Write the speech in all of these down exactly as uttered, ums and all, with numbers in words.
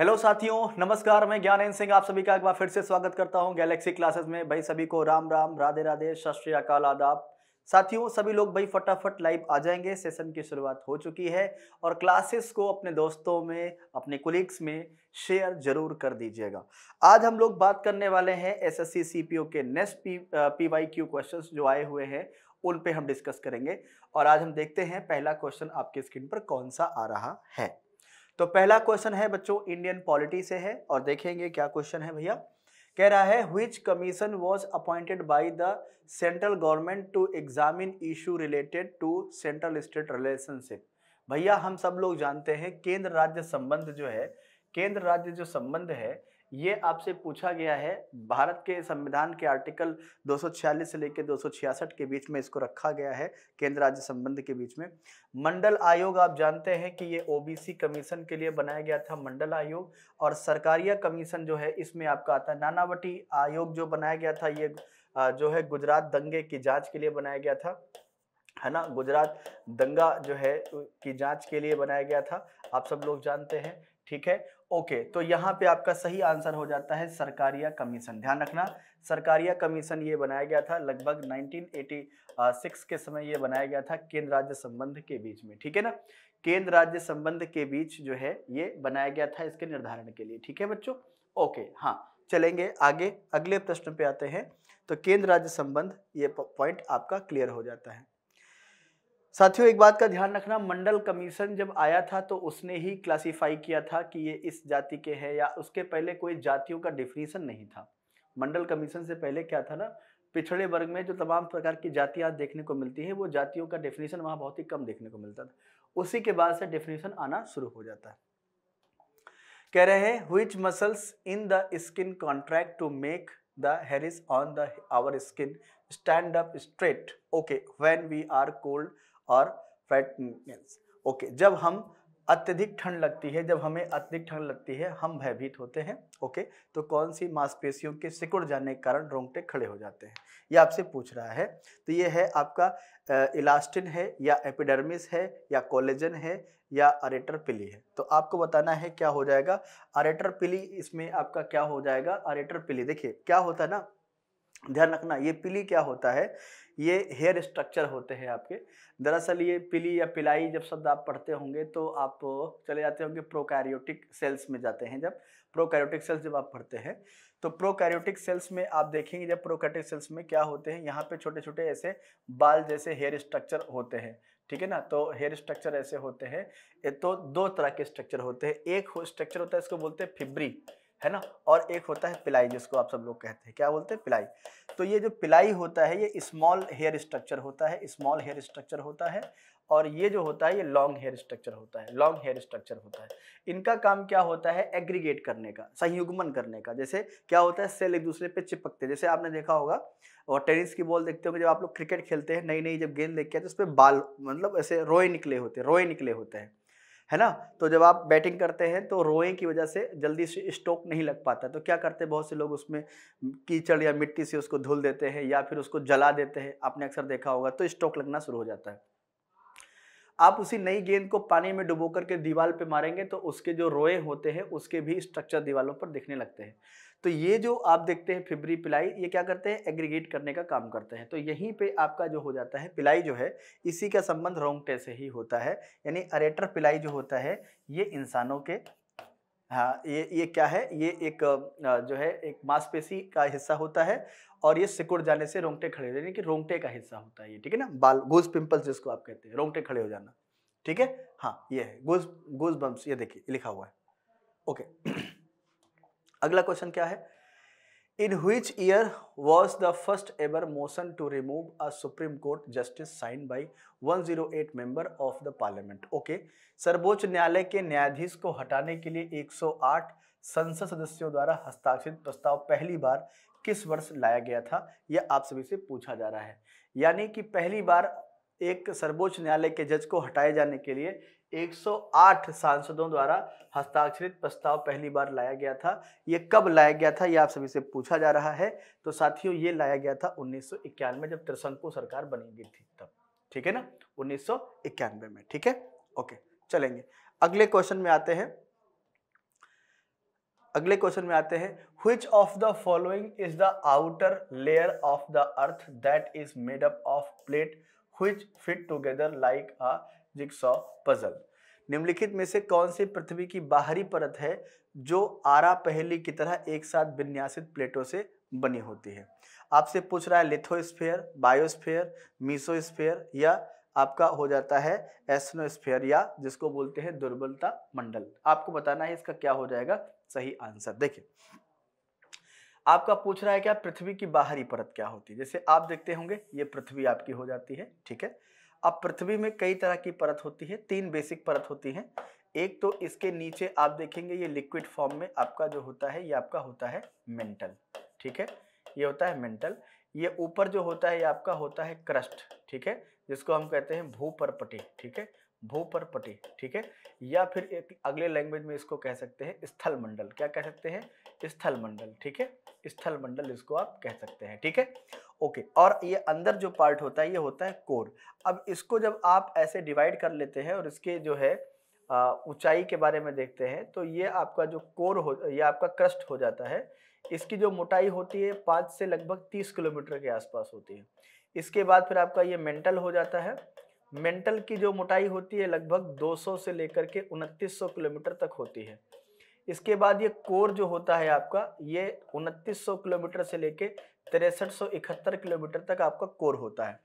Hello साथियों, नमस्कार। मैं ज्ञानेंद्र सिंह आप सभी का एक बार फिर से स्वागत करता हूं गैलेक्सी क्लासेस में। भाई सभी को राम राम, राधे राधे, सत श्री अकाल, आदाब। साथियों सभी लोग भाई फटाफट लाइव आ जाएंगे, सेशन की शुरुआत हो चुकी है और क्लासेस को अपने दोस्तों में, अपने कोलिग्स में शेयर जरूर कर दीजिएगा। आज हम लोग बात करने वाले हैं एसएससी सीपीओ के नेक्स्ट पीवाईक्यू क्वेश्चंस जो आए हुए हैं उन पे हम डिस्कस करेंगे। और आज हम देखते हैं पहला क्वेश्चन आपकी स्क्रीन पर कौन सा आ रहा है। तो पहला क्वेश्चन है बच्चों इंडियन पॉलिटी से है और देखेंगे क्या क्वेश्चन है। भैया कह रहा है which commission was appointed by the central government to examine issue related to central state relationship. भैया हम सब लोग जानते हैं केंद्र राज्य संबंध जो है, केंद्र राज्य जो संबंध है ये आपसे पूछा गया है। भारत के संविधान के आर्टिकल दो सौ छियालीस से लेकर दो सौ छियासठ के बीच में इसको रखा गया है, केंद्र राज्य संबंध के बीच में। मंडल आयोग आप जानते हैं कि ये ओबीसी कमीशन के लिए बनाया गया था, मंडल आयोग। और सरकारिया कमीशन जो है इसमें आपका आता है। नानावटी आयोग जो बनाया गया था ये जो है गुजरात दंगे की जाँच के लिए बनाया गया था, है ना, गुजरात दंगा जो है की जाँच के लिए बनाया गया था, आप सब लोग जानते हैं, ठीक है। ओके, तो यहाँ पे आपका सही आंसर हो जाता है सरकारिया कमीशन। ध्यान रखना सरकारिया कमीशन ये बनाया गया था लगभग उन्नीस सौ छियासी के समय, ये बनाया गया था केंद्र राज्य संबंध के बीच में, ठीक है ना, केंद्र राज्य संबंध के बीच जो है ये बनाया गया था इसके निर्धारण के लिए, ठीक है बच्चों। ओके, हाँ चलेंगे आगे, अगले प्रश्न पे आते हैं। तो केंद्र राज्य संबंध ये पॉइंट आपका क्लियर हो जाता है। साथियों एक बात का ध्यान रखना, मंडल कमीशन जब आया था तो उसने ही क्लासिफाई किया था कि ये इस जाति के हैं, या उसके पहले कोई जातियों का डिफिनीशन नहीं था। मंडल कमीशन से पहले क्या था ना, पिछड़े वर्ग में जो तमाम प्रकार की जातियां देखने को मिलती है वो जातियों का डिफिनीशन वहाँ बहुत ही कम देखने को मिलता था, उसी के बाद से डिफिनीशन आना शुरू हो जाता है। कह रहे हैं which muscles in the skin contract to make the hairs on the our skin stand up straight okay when we are cold और फ्रेटनेस। ओके, जब हम अत्यधिक ठंड लगती है, जब हमें अत्यधिक ठंड लगती है हम भयभीत होते हैं। ओके, तो कौन सी मांसपेशियों के सिकुड़ जाने के कारण रोंगटे खड़े हो जाते हैं, ये आपसे पूछ रहा है। तो ये है आपका इलास्टिन है, या एपिडर्मिस है, या कोलेजन है, या अरेटर पिली है। तो आपको बताना है क्या हो जाएगा, अरेटर पिली। इसमें आपका क्या हो जाएगा, अरेटर पिली। देखिए क्या होता है ना, ध्यान रखना, ये पिली क्या होता है, ये हेयर स्ट्रक्चर होते हैं आपके। दरअसल ये पिली या पिलाई जब शब्द आप पढ़ते होंगे तो आप चले जाते होंगे प्रोकैरियोटिक सेल्स में जाते हैं। जब प्रोकैरियोटिक सेल्स जब आप पढ़ते हैं तो प्रोकैरियोटिक सेल्स में आप देखेंगे, जब प्रोकैरियोटिक सेल्स में क्या होते हैं, यहाँ पे छोटे छोटे ऐसे बाल जैसे हेयर स्ट्रक्चर होते हैं, ठीक है ना। तो हेयर स्ट्रक्चर ऐसे होते हैं, तो दो तरह के स्ट्रक्चर होते हैं। एक स्ट्रक्चर होता है इसको बोलते हैं फिब्री, है ना, और एक होता है पिलाई, जिसको आप सब लोग कहते हैं, क्या बोलते हैं, पिलाई। तो ये जो पिलाई होता है ये स्मॉल हेयर स्ट्रक्चर होता है, स्मॉल हेयर स्ट्रक्चर होता है। और ये जो होता है ये लॉन्ग हेयर स्ट्रक्चर होता है, लॉन्ग हेयर स्ट्रक्चर होता है। इनका काम क्या होता है, एग्रीगेट करने का, संयुग्मन करने का। जैसे क्या होता है, सेल एक दूसरे पे चिपकते हैं। जैसे आपने देखा होगा और टेनिस की बॉल देखते होंगे, जब आप लोग क्रिकेट खेलते हैं, नई नई जब गेंद लेके आते हैं उस पर बाल, मतलब ऐसे रोए निकले होते हैं, रोए निकले होते हैं, है ना। तो जब आप बैटिंग करते हैं तो रोए की वजह से जल्दी से स्ट्रोक नहीं लग पाता, तो क्या करते हैं बहुत से लोग उसमें कीचड़ या मिट्टी से उसको धुल देते हैं या फिर उसको जला देते हैं, आपने अक्सर देखा होगा, तो स्ट्रोक लगना शुरू हो जाता है। आप उसी नई गेंद को पानी में डुबो करके दीवार पे मारेंगे तो उसके जो रोए होते हैं उसके भी स्ट्रक्चर दीवारों पर दिखने लगते हैं। तो ये जो आप देखते हैं फिब्री पिलाई, ये क्या करते हैं, एग्रीगेट करने का काम करते हैं। तो यहीं पे आपका जो हो जाता है पिलाई जो है, इसी का संबंध रोंगटे से ही होता है, यानी अरेटर पिलाई जो होता है ये इंसानों के, हाँ ये ये क्या है, ये एक जो है एक मांसपेशी का हिस्सा होता है और ये सिकुड़ जाने से रोंगटे खड़े हो जाने, कि रोंगटे का हिस्सा होता है ये, ठीक है ना, बाल, गूज पिंपल्स जिसको आप कहते हैं, रोंगटे खड़े हो जाना, ठीक है, हाँ ये है गूज गूज बम्प्स, ये देखिए लिखा हुआ है। ओके, अगला क्वेश्चन क्या है, in which year was the first ever motion to remove a supreme court justice sign by एक सौ आठ member of the parliament. Okay, सर्वोच्च न्यायालय के न्यायाधीश को हटाने के लिए एक सौ आठ संसद सदस्यों द्वारा हस्ताक्षरित प्रस्ताव पहली बार किस वर्ष लाया गया था, यह आप सभी से पूछा जा रहा है। यानी कि पहली बार एक सर्वोच्च न्यायालय के जज को हटाए जाने के लिए एक सौ आठ सांसदों द्वारा हस्ताक्षरित प्रस्ताव पहली बार लाया गया था। ये कब लाया गया था, ये आप सभी से पूछा जा रहा है। तो साथियों ये लाया गया था उन्नीस सौ इक्यानवे, जब त्रिशंकु सरकार बनी गई थी तब, ठीक है ना, उन्नीस सौ इक्यानवे में, ठीक है। ओके चलेंगे अगले क्वेश्चन में आते हैं। अगले क्वेश्चन में आते हैं, which of the following is the outer layer of the earth that is made up of plate which fit together like a jigsaw puzzle. निम्नलिखित में से कौन सी पृथ्वी की बाहरी परत है जो आरा पहेली की तरह एक साथ विन्यासित प्लेटों से बनी होती है। आपसे पूछ रहा है लिथोस्फीयर, बायोस्फीयर, मीसोस्फीयर या आपका हो जाता है एस्नोस्फीयर या जिसको बोलते हैं दुर्बलता मंडल। आपको बताना है इसका क्या हो जाएगा सही आंसर। देखिए आपका पूछ रहा है क्या पृथ्वी की बाहरी परत क्या होती है। जैसे आप देखते होंगे ये पृथ्वी आपकी हो जाती है, ठीक है। अब पृथ्वी में कई तरह की परत होती है, तीन बेसिक परत होती है। एक तो इसके नीचे आप देखेंगे ये लिक्विड फॉर्म में आपका जो होता है ये आपका होता है मेंटल, ठीक है, ये होता है मेंटल। ये ऊपर जो होता है ये आपका होता है क्रस्ट, ठीक है, जिसको हम कहते हैं भूपरपटी, ठीक है, भूपरपटी, ठीक है, या फिर एक अगले लैंग्वेज में इसको कह सकते हैं स्थल मंडल। क्या कह सकते हैं? स्थल मंडल, ठीक है, स्थल मंडल इसको आप कह सकते हैं, ठीक है, ओके। और ये अंदर जो पार्ट होता है ये होता है कोर। अब इसको जब आप ऐसे डिवाइड कर लेते हैं और इसके जो है ऊंचाई के बारे में देखते हैं तो ये आपका जो कोर हो या आपका क्रस्ट हो जाता है, इसकी जो मोटाई होती है पाँच से लगभग तीस किलोमीटर के आसपास होती है। इसके बाद फिर आपका ये मेंटल हो जाता है। मेंटल की जो मोटाई होती है लगभग दो सौ से लेकर के उनतीस सौ किलोमीटर तक होती है। इसके बाद ये कोर जो होता है आपका ये उनतीस सौ किलोमीटर से लेके तिरसठ सौ इकहत्तर किलोमीटर तक आपका कोर होता है।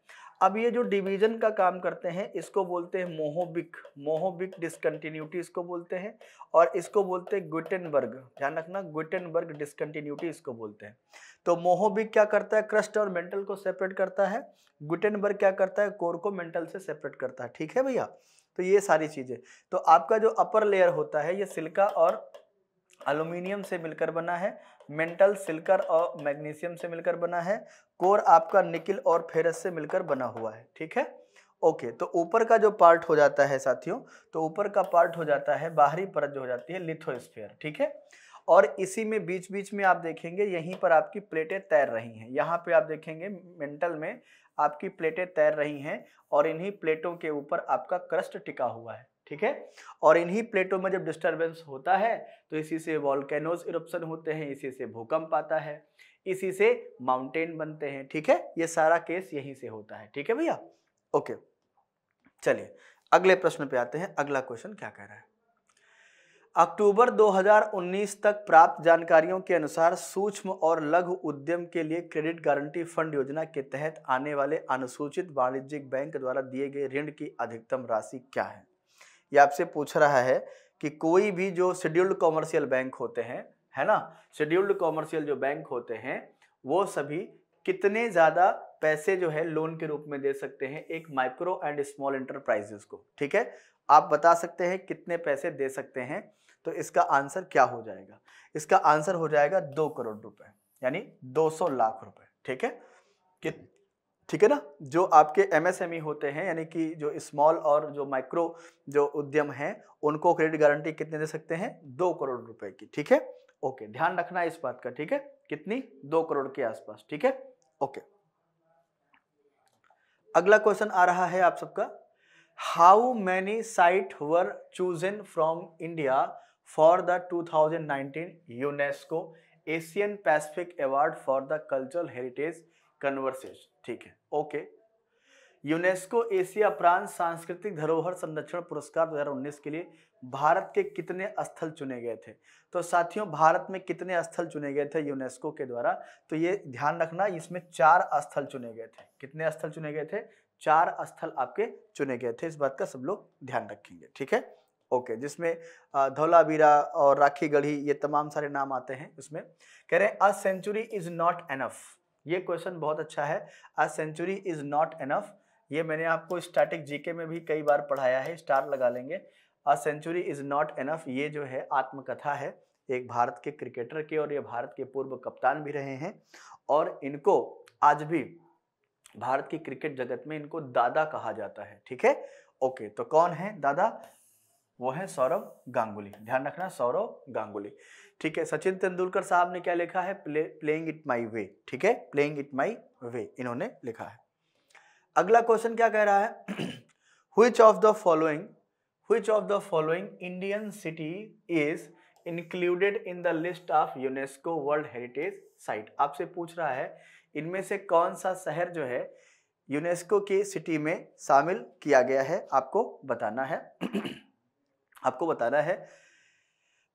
अब ये जो डिवीजन का काम करते हैं इसको बोलते हैं मोहोबिक, मोहोबिक डिसकंटिन्यूटी इसको बोलते हैं, और इसको बोलते हैं गुटेनबर्ग, ध्यान रखना गुटेनबर्ग डिसकंटिन्यूटी इसको बोलते हैं। तो मोहोबिक क्या करता है? क्रस्ट और मेंटल को सेपरेट करता है। गुटेनबर्ग क्या करता है? कोर को मेंटल से सेपरेट करता है, ठीक है भैया। तो ये सारी चीज़ें, तो आपका जो अपर लेयर होता है ये सिलिका और एल्यूमिनियम से मिलकर बना है, मेंटल सिल्कर और मैग्नीशियम से मिलकर बना है, कोर आपका निकिल और फेरस से मिलकर बना हुआ है, ठीक है, ओके। तो ऊपर का जो पार्ट हो जाता है साथियों, तो ऊपर का पार्ट हो जाता है बाहरी परत जो हो जाती है लिथोस्फीयर, ठीक है। और इसी में बीच बीच में आप देखेंगे यहीं पर आपकी प्लेटें तैर रही हैं। यहाँ पे आप देखेंगे मेंटल में आपकी प्लेटें तैर रही हैं और इन्हीं प्लेटों के ऊपर आपका क्रस्ट टिका हुआ है, ठीक है। और इन्हीं प्लेटों में जब डिस्टरबेंस होता है तो इसी से वॉल्केनोज इरप्शन होते हैं, इसी से भूकंप आता है, इसी से माउंटेन बनते हैं, ठीक है। ये सारा केस यहीं से होता है, ठीक है भैया, ओके। चलिए अगले प्रश्न पे आते हैं। अगला क्वेश्चन क्या कह रहा है? अक्टूबर दो हज़ार उन्नीस तक प्राप्त जानकारियों के अनुसार सूक्ष्म और लघु उद्यम के लिए क्रेडिट गारंटी फंड योजना के तहत आने वाले अनुसूचित वाणिज्यिक बैंक द्वारा दिए गए ऋण की अधिकतम राशि क्या है। ये आपसे पूछ रहा है कि कोई भी जो शेड्यूल्ड कॉमर्शियल बैंक होते हैं, है ना, शेड्यूल्ड कॉमर्शियल जो बैंक होते हैं वो सभी कितने ज़्यादा पैसे जो है लोन के रूप में दे सकते हैं एक माइक्रो एंड स्मॉल एंटरप्राइजेस को, ठीक है। आप बता सकते हैं कितने पैसे दे सकते हैं, तो इसका आंसर क्या हो जाएगा? इसका आंसर हो जाएगा दो करोड़ रुपए, यानी दो सौ लाख रुपए, ठीक है, कि ठीक है ना। जो आपके एमएसएमई होते हैं यानी कि जो स्मॉल और जो माइक्रो जो उद्यम हैं उनको क्रेडिट गारंटी कितने दे सकते हैं? दो करोड़ रुपए की, ठीक है, ओके। ध्यान रखना इस बात का, ठीक है, कितनी? दो करोड़ के आसपास, ठीक है, ओके। अगला क्वेश्चन आ रहा है आप सबका, how many site were chosen from India for the two thousand nineteen UNESCO Asian Pacific award for the cultural heritage कन्वर्सेज, ठीक है, ओके। यूनेस्को एशिया प्रांत सांस्कृतिक धरोहर संरक्षण पुरस्कार दो हज़ार उन्नीस के लिए भारत के कितने स्थल चुने गए थे? तो साथियों भारत में कितने स्थल चुने गए थे यूनेस्को के द्वारा? तो ये ध्यान रखना इसमें चार स्थल चुने गए थे। कितने स्थल चुने गए थे? चार स्थल आपके चुने गए थे। इस बात का सब लोग ध्यान रखेंगे, ठीक है, ओके okay, जिसमें धौलावीरा और राखी गढ़ी ये तमाम सारे नाम आते हैं। उसमें कह रहे हैं a century is not enough. ये क्वेश्चन बहुत अच्छा है, a century is not enough. ये मैंने आपको स्टैटिक जीके में भी कई बार पढ़ाया है, स्टार लगा लेंगे। A century is not enough ये जो है आत्मकथा है एक भारत के क्रिकेटर के, और ये भारत के पूर्व कप्तान भी रहे हैं और इनको आज भी भारत की क्रिकेट जगत में इनको दादा कहा जाता है, ठीक है, ओके। तो कौन है दादा? वो है सौरव गांगुली, ध्यान रखना सौरव गांगुली, ठीक है। सचिन तेंदुलकर साहब ने क्या लिखा है? Play playing it my way, ठीक है, प्लेइंग इट माय वे इन्होंने लिखा है। अगला क्वेश्चन क्या कह रहा है? Which of the following which of the following Indian city is included in the list of UNESCO world heritage site. आपसे पूछ रहा है इनमें से कौन सा शहर जो है यूनेस्को की सिटी में शामिल किया गया है, आपको बताना है। आपको बताना है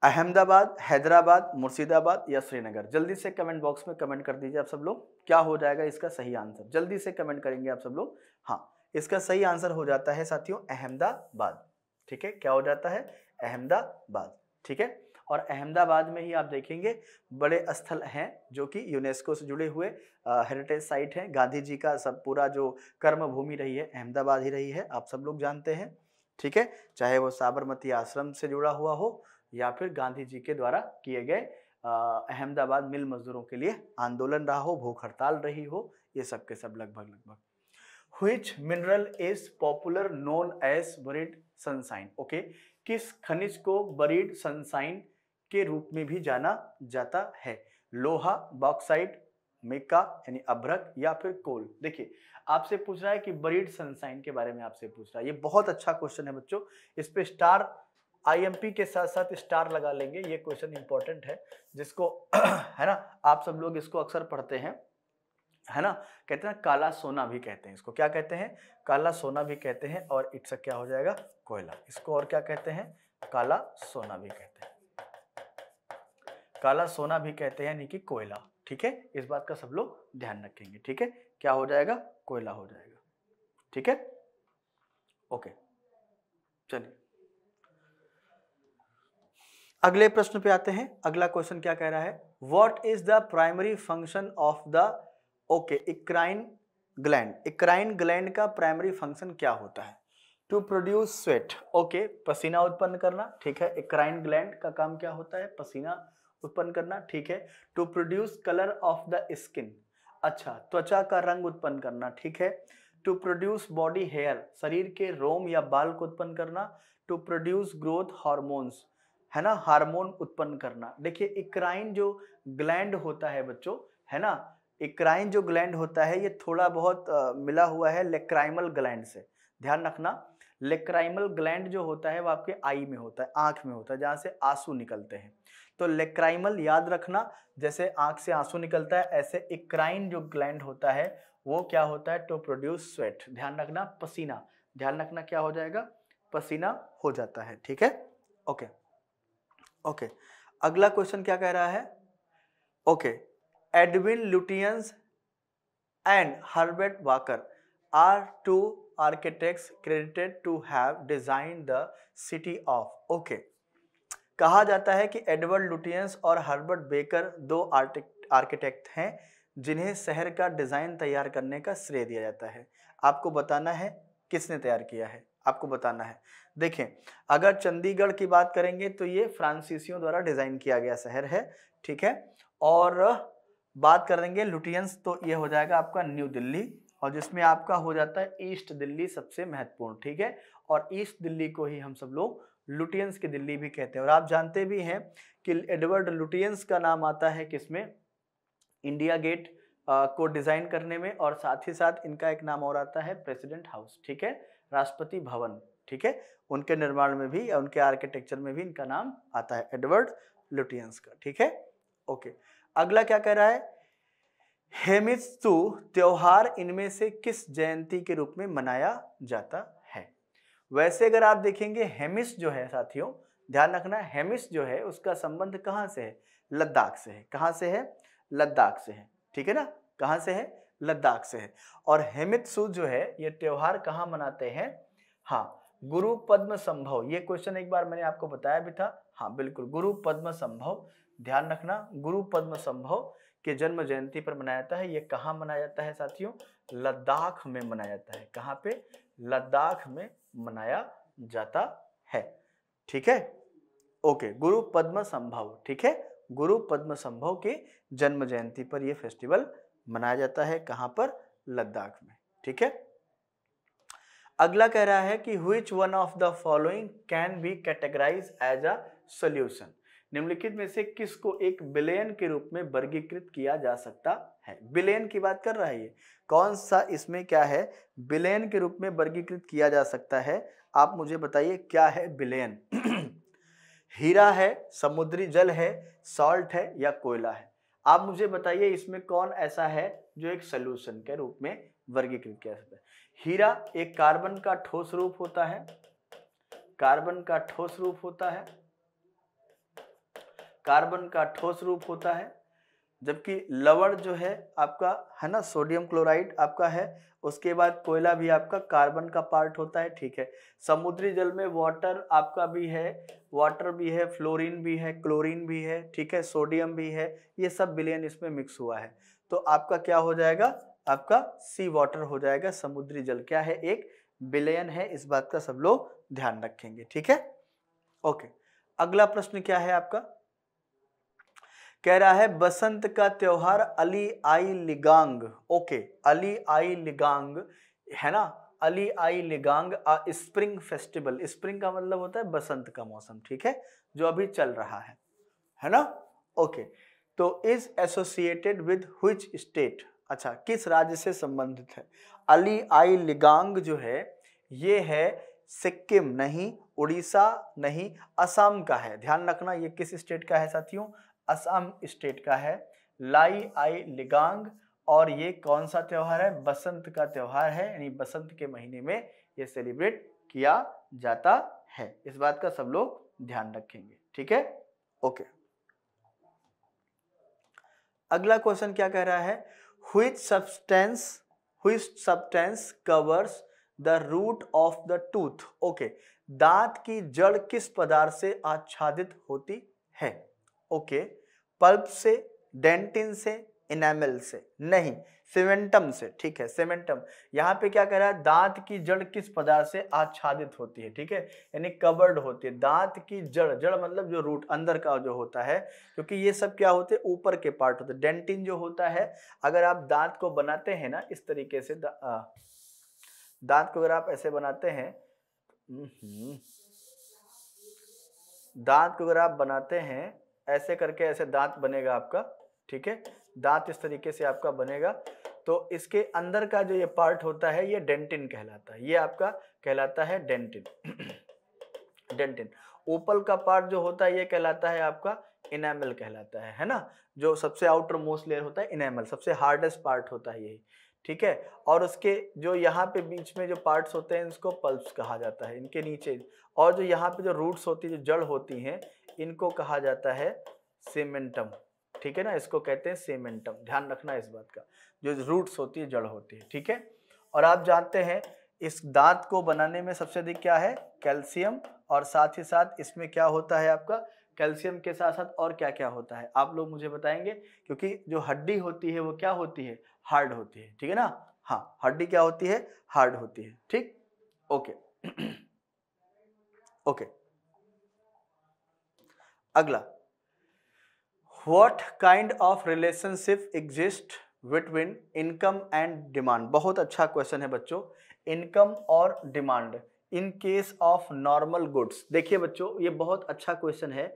अहमदाबाद, हैदराबाद, मुर्शिदाबाद या श्रीनगर। जल्दी से कमेंट बॉक्स में कमेंट कर दीजिए आप सब लोग, क्या हो जाएगा इसका सही आंसर। जल्दी से कमेंट करेंगे आप सब लोग। हाँ, इसका सही आंसर हो जाता है साथियों अहमदाबाद। ठीक है, क्या हो जाता है? अहमदाबाद। ठीक है, और अहमदाबाद में ही आप देखेंगे बड़े स्थल हैं जो कि यूनेस्को से जुड़े हुए हेरिटेज साइट हैं। गांधी जी का सब पूरा जो कर्म भूमि रही है अहमदाबाद ही रही है, आप सब लोग जानते हैं। ठीक है, चाहे वो साबरमती आश्रम से जुड़ा हुआ हो या फिर गांधी जी के द्वारा किए गए अहमदाबाद मिल मजदूरों के लिए आंदोलन रहा हो, भूख हड़ताल रही हो, ये सब के सब लगभग लगभग। Which mineral is popular known as buried sunshine? Okay, किस खनिज को buried sunshine के रूप में भी जाना जाता है? लोहा, बॉक्साइट, मेका यानी अभ्रक या फिर कोल। देखिए आपसे पूछ रहा है कि buried sunshine के बारे में आपसे पूछ रहा है। ये बहुत अच्छा क्वेश्चन है बच्चों, इस पे स्टार आईएमपी के साथ साथ स्टार लगा लेंगे। ये क्वेश्चन इंपॉर्टेंट है जिसको है ना, आप सब लोग इसको अक्सर पढ़ते हैं, है ना। कहते हैं काला सोना भी कहते हैं इसको, क्या कहते हैं? काला सोना भी कहते हैं। और इट्स क्या हो जाएगा? कोयला। इसको और क्या कहते हैं? काला सोना भी कहते हैं, काला सोना भी कहते हैं यानी कि कोयला। ठीक है, इस बात का सब लोग ध्यान रखेंगे। ठीक है, क्या हो जाएगा? कोयला हो जाएगा। ठीक है, ओके, चलिए अगले प्रश्न पे आते हैं। अगला क्वेश्चन क्या कह रहा है? What is the primary function of the okay eccrine gland. Eccrine gland का प्राइमरी फंक्शन क्या होता है? To produce sweat. ओके, पसीना उत्पन्न करना। ठीक है, एक्रइन ग्लैंड का काम क्या होता है? पसीना उत्पन्न करना। ठीक है, to produce colour of the skin. अच्छा, त्वचा का रंग उत्पन्न करना। ठीक है, टू प्रोड्यूस बॉडी हेयर, शरीर के रोम या बाल को उत्पन्न करना। टू प्रोड्यूस ग्रोथ हार्मोन्स, है ना, हार्मोन उत्पन्न करना। देखिए एक्रइन जो ग्लैंड होता है बच्चों, है ना, एक्राइन जो ग्लैंड होता है ये थोड़ा बहुत आ, मिला हुआ है लेक्राइमल ग्लैंड से, ध्यान रखना। लेक्राइमल ग्लैंड जो होता है वो आपके आई में होता है, आंख में होता है, जहाँ से आंसू निकलते हैं। तो लेक्राइमल याद रखना, जैसे आंख से आंसू निकलता है ऐसे एक्राइन जो ग्लैंड होता है वो क्या होता है? टू प्रोड्यूस स्वेट, ध्यान रखना, पसीना, ध्यान रखना क्या हो जाएगा? पसीना हो जाता है। ठीक है, ओके ओके, अगला क्वेश्चन क्या कह रहा है? Okay okay. Edward Lutyens and Herbert Walker are two architects credited to have design the city of. Okay, कहा जाता है कि एडवर्ड लुटियंस और हर्बर्ट बेकर दो आर्किटेक्ट हैं जिन्हें शहर का डिजाइन तैयार करने का श्रेय दिया जाता है। आपको बताना है किसने तैयार किया है, आपको बताना है। देखें, अगर चंडीगढ़ की बात करेंगे तो ये फ्रांसीसियों द्वारा डिजाइन किया गया शहर है। ठीक है, और बात करेंगे लुटियंस तो ये हो जाएगा आपका न्यू दिल्ली, और जिसमें आपका हो जाता है ईस्ट दिल्ली सबसे महत्वपूर्ण। ठीक है, और ईस्ट दिल्ली को ही हम सब लोग लुटियंस की दिल्ली भी कहते हैं। और आप जानते भी हैं कि एडवर्ड लुटियंस का नाम आता है किसमें? इंडिया गेट आ, को डिजाइन करने में, और साथ ही साथ इनका एक नाम और आता है प्रेसिडेंट हाउस। ठीक है, राष्ट्रपति भवन। ठीक है, उनके निर्माण में भी, उनके आर्किटेक्चर में भी इनका नाम आता है एडवर्ड लुटियंस का। ठीक है, ओके, अगला क्या कह रहा है? हेमिस त्योहार इनमें से किस जयंती के रूप में मनाया जाता है? वैसे अगर आप देखेंगे हेमिस जो है साथियों, ध्यान रखना, हेमिस जो है उसका संबंध कहाँ से है? लद्दाख से है। कहाँ से है? लद्दाख से है। ठीक है ना, कहाँ से है? लद्दाख से है। और हेमिस जो है ये त्योहार कहाँ मनाते हैं? हाँ, गुरु पद्म संभव। ये क्वेश्चन एक बार मैंने आपको बताया भी था। हाँ बिल्कुल, गुरु पद्म संभव, ध्यान रखना, गुरु पद्म संभव के जन्म जयंती पर मनाया जाता है। ये कहाँ मनाया जाता है साथियों? लद्दाख में मनाया जाता है। कहाँ पे? लद्दाख में मनाया जाता है। ठीक है, ओके, गुरु पद्म संभव। ठीक है, गुरु पद्म संभव के जन्म जयंती पर यह फेस्टिवल मनाया जाता है। कहाँ पर? लद्दाख में। ठीक है, अगला कह रहा है कि which one of the following can be categorise as a solution. निम्नलिखित में से किसको एक विलयन के रूप में वर्गीकृत किया जा सकता है? विलयन की बात कर रहा है ये, कौन सा इसमें क्या है? विलयन के रूप में वर्गीकृत किया जा सकता है, आप मुझे बताइए क्या है विलयन। हीरा है, समुद्री जल है, सॉल्ट है या कोयला है। आप मुझे बताइए इसमें कौन ऐसा है जो एक सोल्यूशन के रूप में वर्गीकृत किया जाता है। हीरा एक कार्बन का ठोस रूप होता है, कार्बन का ठोस रूप होता है, कार्बन का ठोस रूप होता है। जबकि लवण जो है आपका है ना, सोडियम क्लोराइड आपका है। उसके बाद कोयला भी आपका कार्बन का पार्ट होता है, ठीक है। समुद्री जल में वाटर आपका भी है, वाटर भी है, फ्लोरीन भी है, क्लोरीन भी है, ठीक है, सोडियम भी है, ये सब विलयन इसमें मिक्स हुआ है। तो आपका क्या हो जाएगा, आपका सी वाटर हो जाएगा। समुद्री जल क्या है, एक विलयन है, इस बात का सब लोग ध्यान रखेंगे, ठीक है। ओके, अगला प्रश्न क्या है आपका, कह रहा है बसंत का त्योहार अली आई लिगांग। ओके, अली आई लिगांग है ना, Ali Aye Ligang spring festival. Spring का मतलब होता है बसंत का मौसम, ठीक है, जो अभी चल रहा है, है ना। ओके, तो is associated with which state, अच्छा किस राज्य से संबंधित है। अली आई लिगांग जो है ये है सिक्किम नहीं, उड़ीसा नहीं, असम का है। ध्यान रखना ये किस स्टेट का है साथियों, असम स्टेट का है लाई आई लिगांग। और ये कौन सा त्यौहार है, बसंत का त्यौहार है, यानी बसंत के महीने में ये सेलिब्रेट किया जाता है। इस बात का सब लोग ध्यान रखेंगे, ठीक है। ओके, अगला क्वेश्चन क्या कह रहा है, which substance which substance covers the root of the tooth. Okay, दांत की जड़ किस पदार्थ से आच्छादित होती है। ओके, पल्प से, डेंटिन से, इनेमल से नहीं, सीमेंटम से, ठीक है, सीमेंटम। यहाँ पे क्या कह रहा है, दांत की जड़ किस पदार्थ से आच्छादित होती है, ठीक है, यानी कवर्ड होती है। दांत की जड़, जड़ मतलब जो रूट अंदर का जो होता है, क्योंकि ये सब क्या होते हैं, ऊपर के पार्ट होते हैं। डेंटिन जो होता है, अगर आप दांत को बनाते हैं ना इस तरीके से, दा, दांत को अगर आप ऐसे बनाते हैं, दांत को अगर आप बनाते हैं ऐसे करके, ऐसे दांत बनेगा आपका, ठीक है, दांत इस तरीके से आपका बनेगा। तो इसके अंदर का जो ये पार्ट होता है ये डेंटिन कहलाता है, ये आपका कहलाता है डेंटिन। डेंटिन ओपल का पार्ट जो होता है ये कहलाता है आपका इनेमल कहलाता है है ना, जो सबसे आउटर मोस्ट लेयर होता है इनेमल, सबसे हार्डेस्ट पार्ट होता है यही, ठीक है। और उसके जो यहाँ पे बीच में जो पार्ट्स होते हैं इसको पल्प्स कहा जाता है, इनके नीचे। और जो यहाँ पे जो रूट्स होती है, जो जड़ होती हैं, इनको कहा जाता है सीमेंटम, ठीक है ना, इसको कहते हैं सीमेंटम। ध्यान रखना इस बात का, जो रूट्स होती है, जड़ होती है, ठीक है। और आप जानते हैं इस दांत को बनाने में सबसे अधिक क्या है, कैल्शियम। और साथ ही साथ इसमें क्या होता है आपका, कैल्शियम के साथ साथ और क्या क्या होता है आप लोग मुझे बताएंगे, क्योंकि जो हड्डी होती है वो क्या होती है, हार्ड होती है, ठीक है ना। हाँ, हड्डी क्या होती है, हार्ड होती है, ठीक। ओके ओके, अगला, what kind of relationship exist between income and demand. बहुत अच्छा क्वेश्चन है बच्चों, इनकम और demand in case of normal goods. देखिए बच्चों, ये बहुत अच्छा क्वेश्चन है।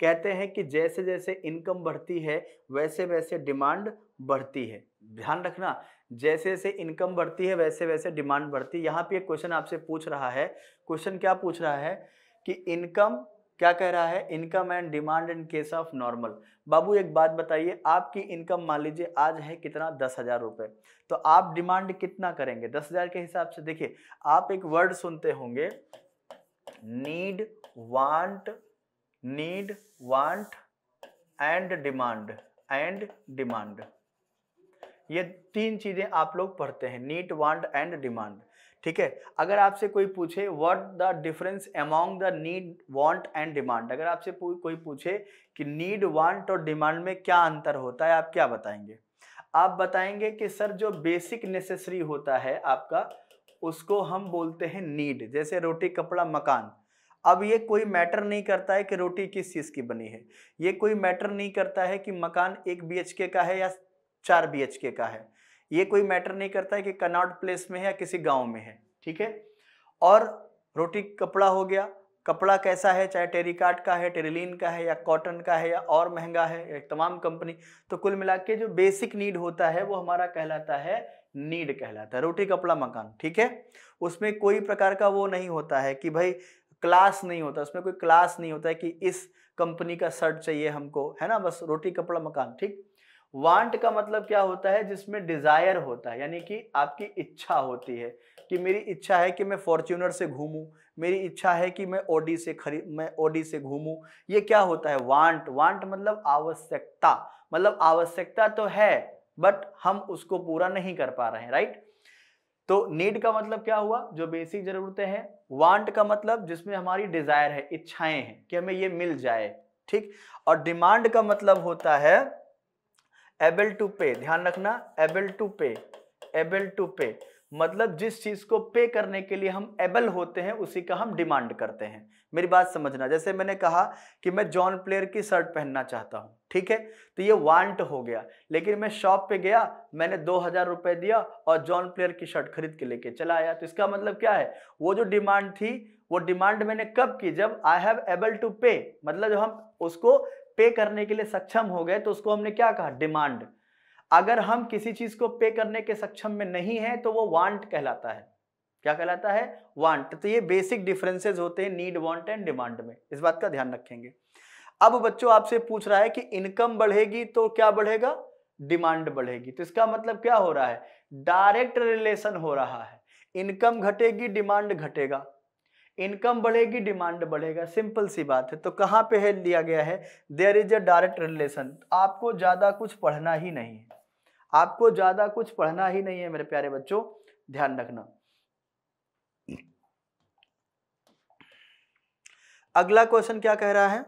कहते हैं कि जैसे जैसे इनकम बढ़ती है वैसे वैसे डिमांड बढ़ती है। ध्यान रखना, जैसे जैसे इनकम बढ़ती है वैसे वैसे डिमांड बढ़ती है। यहाँ पे क्वेश्चन आपसे पूछ रहा है, क्वेश्चन क्या पूछ रहा है कि इनकम, क्या कह रहा है, income and demand in case of normal. बाबू एक बात बताइए, आपकी इनकम मान लीजिए आज है कितना, दस हज़ार रुपये, तो आप डिमांड कितना करेंगे, दस हज़ार के हिसाब से। देखिए, आप एक वर्ड सुनते होंगे, need, want, need, want and demand, and demand, ये तीन चीज़ें आप लोग पढ़ते हैं, नीड, वांट एंड डिमांड, ठीक है। अगर आपसे कोई पूछे what the difference among the need, want and demand, अगर आपसे कोई पूछे कि नीड, वांट और डिमांड में क्या अंतर होता है, आप क्या बताएंगे, आप बताएंगे कि सर जो बेसिक नेसेसरी होता है आपका उसको हम बोलते हैं नीड, जैसे रोटी, कपड़ा, मकान। अब ये कोई मैटर नहीं करता है कि रोटी किस चीज़ की बनी है, ये कोई मैटर नहीं करता है कि मकान एक बी एच के का है या चार बी एच के का है, ये कोई मैटर नहीं करता है कि कनॉट प्लेस में है या किसी गांव में है, ठीक है। और रोटी, कपड़ा हो गया, कपड़ा कैसा है, चाहे टेरिकाट का है, टेरिलीन का है या कॉटन का है या और महंगा है, तमाम कंपनी। तो कुल मिला के जो बेसिक नीड होता है वो हमारा कहलाता है नीड, कहलाता है रोटी, कपड़ा, मकान, ठीक है। उसमें कोई प्रकार का वो नहीं होता है कि भाई क्लास नहीं होता, उसमें कोई क्लास नहीं होता है कि इस कंपनी का शर्ट चाहिए हमको, है ना, बस रोटी कपड़ा मकान। ठीक, वांट का मतलब क्या होता है, जिसमें डिजायर होता है, यानी कि आपकी इच्छा होती है कि मेरी इच्छा है कि मैं फॉर्च्यूनर से घूमूं, मेरी इच्छा है कि मैं ऑडी से खरीद मैं ऑडी से घूमूं। ये क्या होता है वांट। वांट मतलब आवश्यकता, मतलब आवश्यकता तो है बट हम उसको पूरा नहीं कर पा रहे हैं। राइट, तो नीड का मतलब क्या हुआ, जो बेसिक जरूरतें हैं। वांट का मतलब जिसमें हमारी डिजायर है, इच्छाएं हैं कि हमें ये मिल जाए। ठीक, और डिमांड का मतलब होता है एबल टू पे। ध्यान रखना, able to pay, able to pay मतलब जिस चीज को पे करने के लिए हम एबल होते हैं उसी का हम डिमांड करते हैं। मेरी बात समझना, जैसे मैंने कहा कि मैं जॉन प्लेयर की शर्ट पहनना चाहता हूँ, ठीक है, तो ये वांट हो गया। लेकिन मैं शॉप पे गया, मैंने दो हजार रुपये दिया और जॉन प्लेयर की शर्ट खरीद के लेके चला आया, तो इसका मतलब क्या है, वो जो डिमांड थी वो डिमांड मैंने कब की, जब I have able to pay, मतलब जब हम उसको पे करने के लिए सक्षम हो गए तो उसको हमने क्या कहा, डिमांड। अगर हम किसी चीज को पे करने के सक्षम में नहीं है तो वो वांट कहलाता है। क्या कहलाता है, वांट। तो ये बेसिक डिफरेंसेस होते हैं नीड, वांट एंड डिमांड में, इस बात का ध्यान रखेंगे। अब बच्चों आपसे पूछ रहा है कि इनकम बढ़ेगी तो क्या बढ़ेगा, डिमांड बढ़ेगी, तो इसका मतलब क्या हो रहा है, डायरेक्ट रिलेशन हो रहा है। इनकम घटेगी डिमांड घटेगा, इनकम बढ़ेगी डिमांड बढ़ेगा, सिंपल सी बात है। तो कहाँ पे है लिया गया है, there is a direct relation. आपको ज़्यादा कुछ पढ़ना ही नहीं है, आपको ज़्यादा कुछ पढ़ना ही नहीं है मेरे प्यारे बच्चों, ध्यान रखना। अगला क्वेश्चन क्या कह रहा है,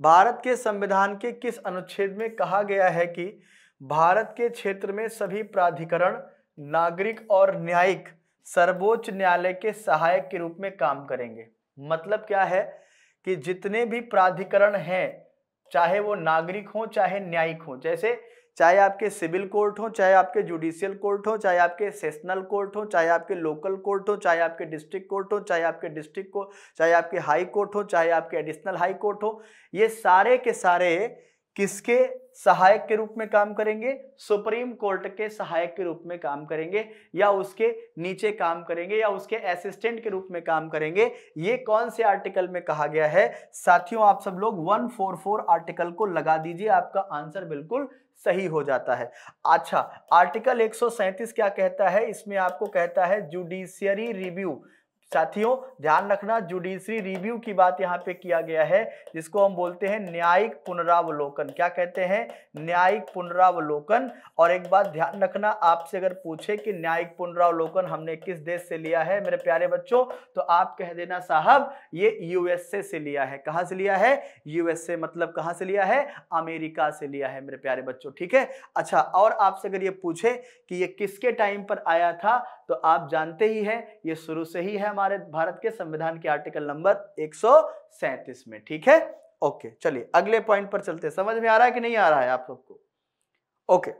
भारत के संविधान के किस अनुच्छेद में कहा गया है कि भारत के क्षेत्र में सभी प्राधिकरण नागरिक और न्यायिक सर्वोच्च न्यायालय के सहायक के रूप में काम करेंगे। मतलब क्या है कि जितने भी प्राधिकरण हैं, चाहे वो नागरिक हो चाहे न्यायिक हो, जैसे चाहे आपके सिविल कोर्ट हो, चाहे आपके जुडिशियल कोर्ट हो, चाहे आपके सेशनल कोर्ट हो, चाहे आपके लोकल कोर्ट हो, चाहे आपके डिस्ट्रिक्ट कोर्ट हो, चाहे आपके डिस्ट्रिक्ट को चाहे आपके हाई कोर्ट हो, चाहे आपके एडिशनल हाई कोर्ट हो, ये सारे के सारे किसके सहायक के रूप में काम करेंगे, सुप्रीम कोर्ट के सहायक के रूप में काम करेंगे, या उसके नीचे काम करेंगे, या उसके असिस्टेंट के रूप में काम करेंगे। ये कौन से आर्टिकल में कहा गया है साथियों, आप सब लोग एक सौ चौवालीस आर्टिकल को लगा दीजिए, आपका आंसर बिल्कुल सही हो जाता है। अच्छा, आर्टिकल एक सौ सैंतीस क्या कहता है, इसमें आपको कहता है जुडिशियरी रिव्यू। साथियों ध्यान रखना, जुडिशरी रिव्यू की बात यहाँ पे किया गया है, जिसको हम बोलते हैं न्यायिक पुनरावलोकन। क्या कहते हैं, न्यायिक पुनरावलोकन। और एक बात ध्यान रखना, आपसे अगर पूछे कि न्यायिक पुनरावलोकन हमने किस देश से लिया है मेरे प्यारे बच्चों, तो आप कह देना साहब ये यूएसए से लिया है। कहाँ से लिया है, यूएसए, मतलब कहाँ से लिया है, अमेरिका से लिया है मेरे प्यारे बच्चों, ठीक है। अच्छा, और आपसे अगर ये पूछे कि ये किसके टाइम पर आया था, तो आप जानते ही हैं ये शुरू से ही है हमारे भारत के संविधान के आर्टिकल नंबर एक सौ सैंतीस में, ठीक है। ओके, चलिए अगले पॉइंट पर चलते हैं। समझ में आ रहा है कि नहीं आ रहा है आप सबको? ओके,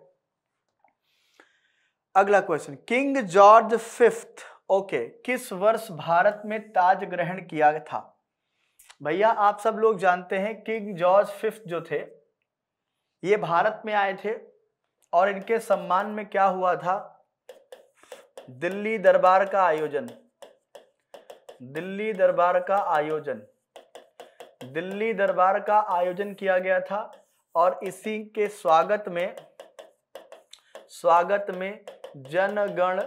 अगला question, King George fifth okay किस वर्ष भारत में ताज ग्रहण किया था? भैया आप सब लोग जानते हैं किंग जॉर्ज फिफ्थ जो थे ये भारत में आए थे, और इनके सम्मान में क्या हुआ था, दिल्ली दरबार का आयोजन, दिल्ली दरबार का आयोजन दिल्ली दरबार का आयोजन किया गया था। और इसी के स्वागत में स्वागत में जनगण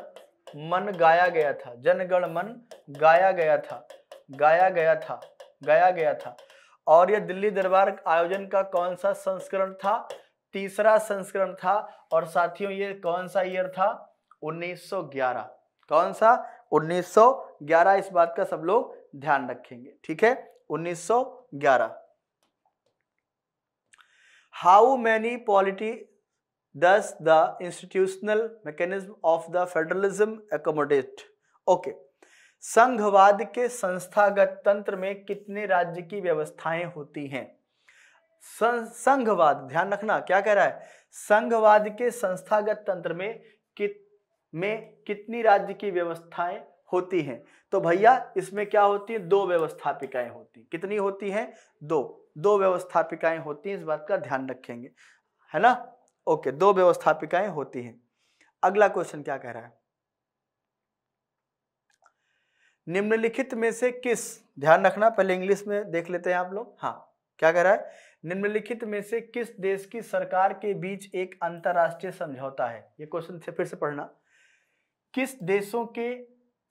मन गाया गया था, जनगण मन गाया गया था गाया गया था गाया गया था और यह दिल्ली दरबार आयोजन का कौन सा संस्करण था, तीसरा संस्करण था। और साथियों ये कौन सा ईयर था, उन्नीस सौ ग्यारह। कौन सा, उन्नीस सौ ग्यारह। इस बात का सब लोग ध्यान रखेंगे, ठीक है, उन्नीस सौ ग्यारह। How many polity does the institutional mechanism of the federalism accommodate? Okay, संघवाद के संस्थागत तंत्र में कितने राज्य की व्यवस्थाएं होती हैं? संघवाद, ध्यान रखना क्या कह रहा है, संघवाद के संस्थागत तंत्र में कित में कितनी राज्य की व्यवस्थाएं होती हैं? तो भैया इसमें क्या होती है, दो व्यवस्थापिकाएं होती हैं। कितनी होती हैं, दो दो व्यवस्थापिकाएं होती हैं, इस बात का ध्यान रखेंगे, है ना। ओके, दो व्यवस्थापिकाएं होती हैं। अगला क्वेश्चन क्या कह रहा है, निम्नलिखित में से किस, ध्यान रखना पहले इंग्लिश में देख लेते हैं आप लोग। हाँ, क्या कह रहा है, निम्नलिखित में से किस देश की सरकार के बीच एक अंतर्राष्ट्रीय समझौता है। ये क्वेश्चन से फिर से पढ़ना, किस देशों के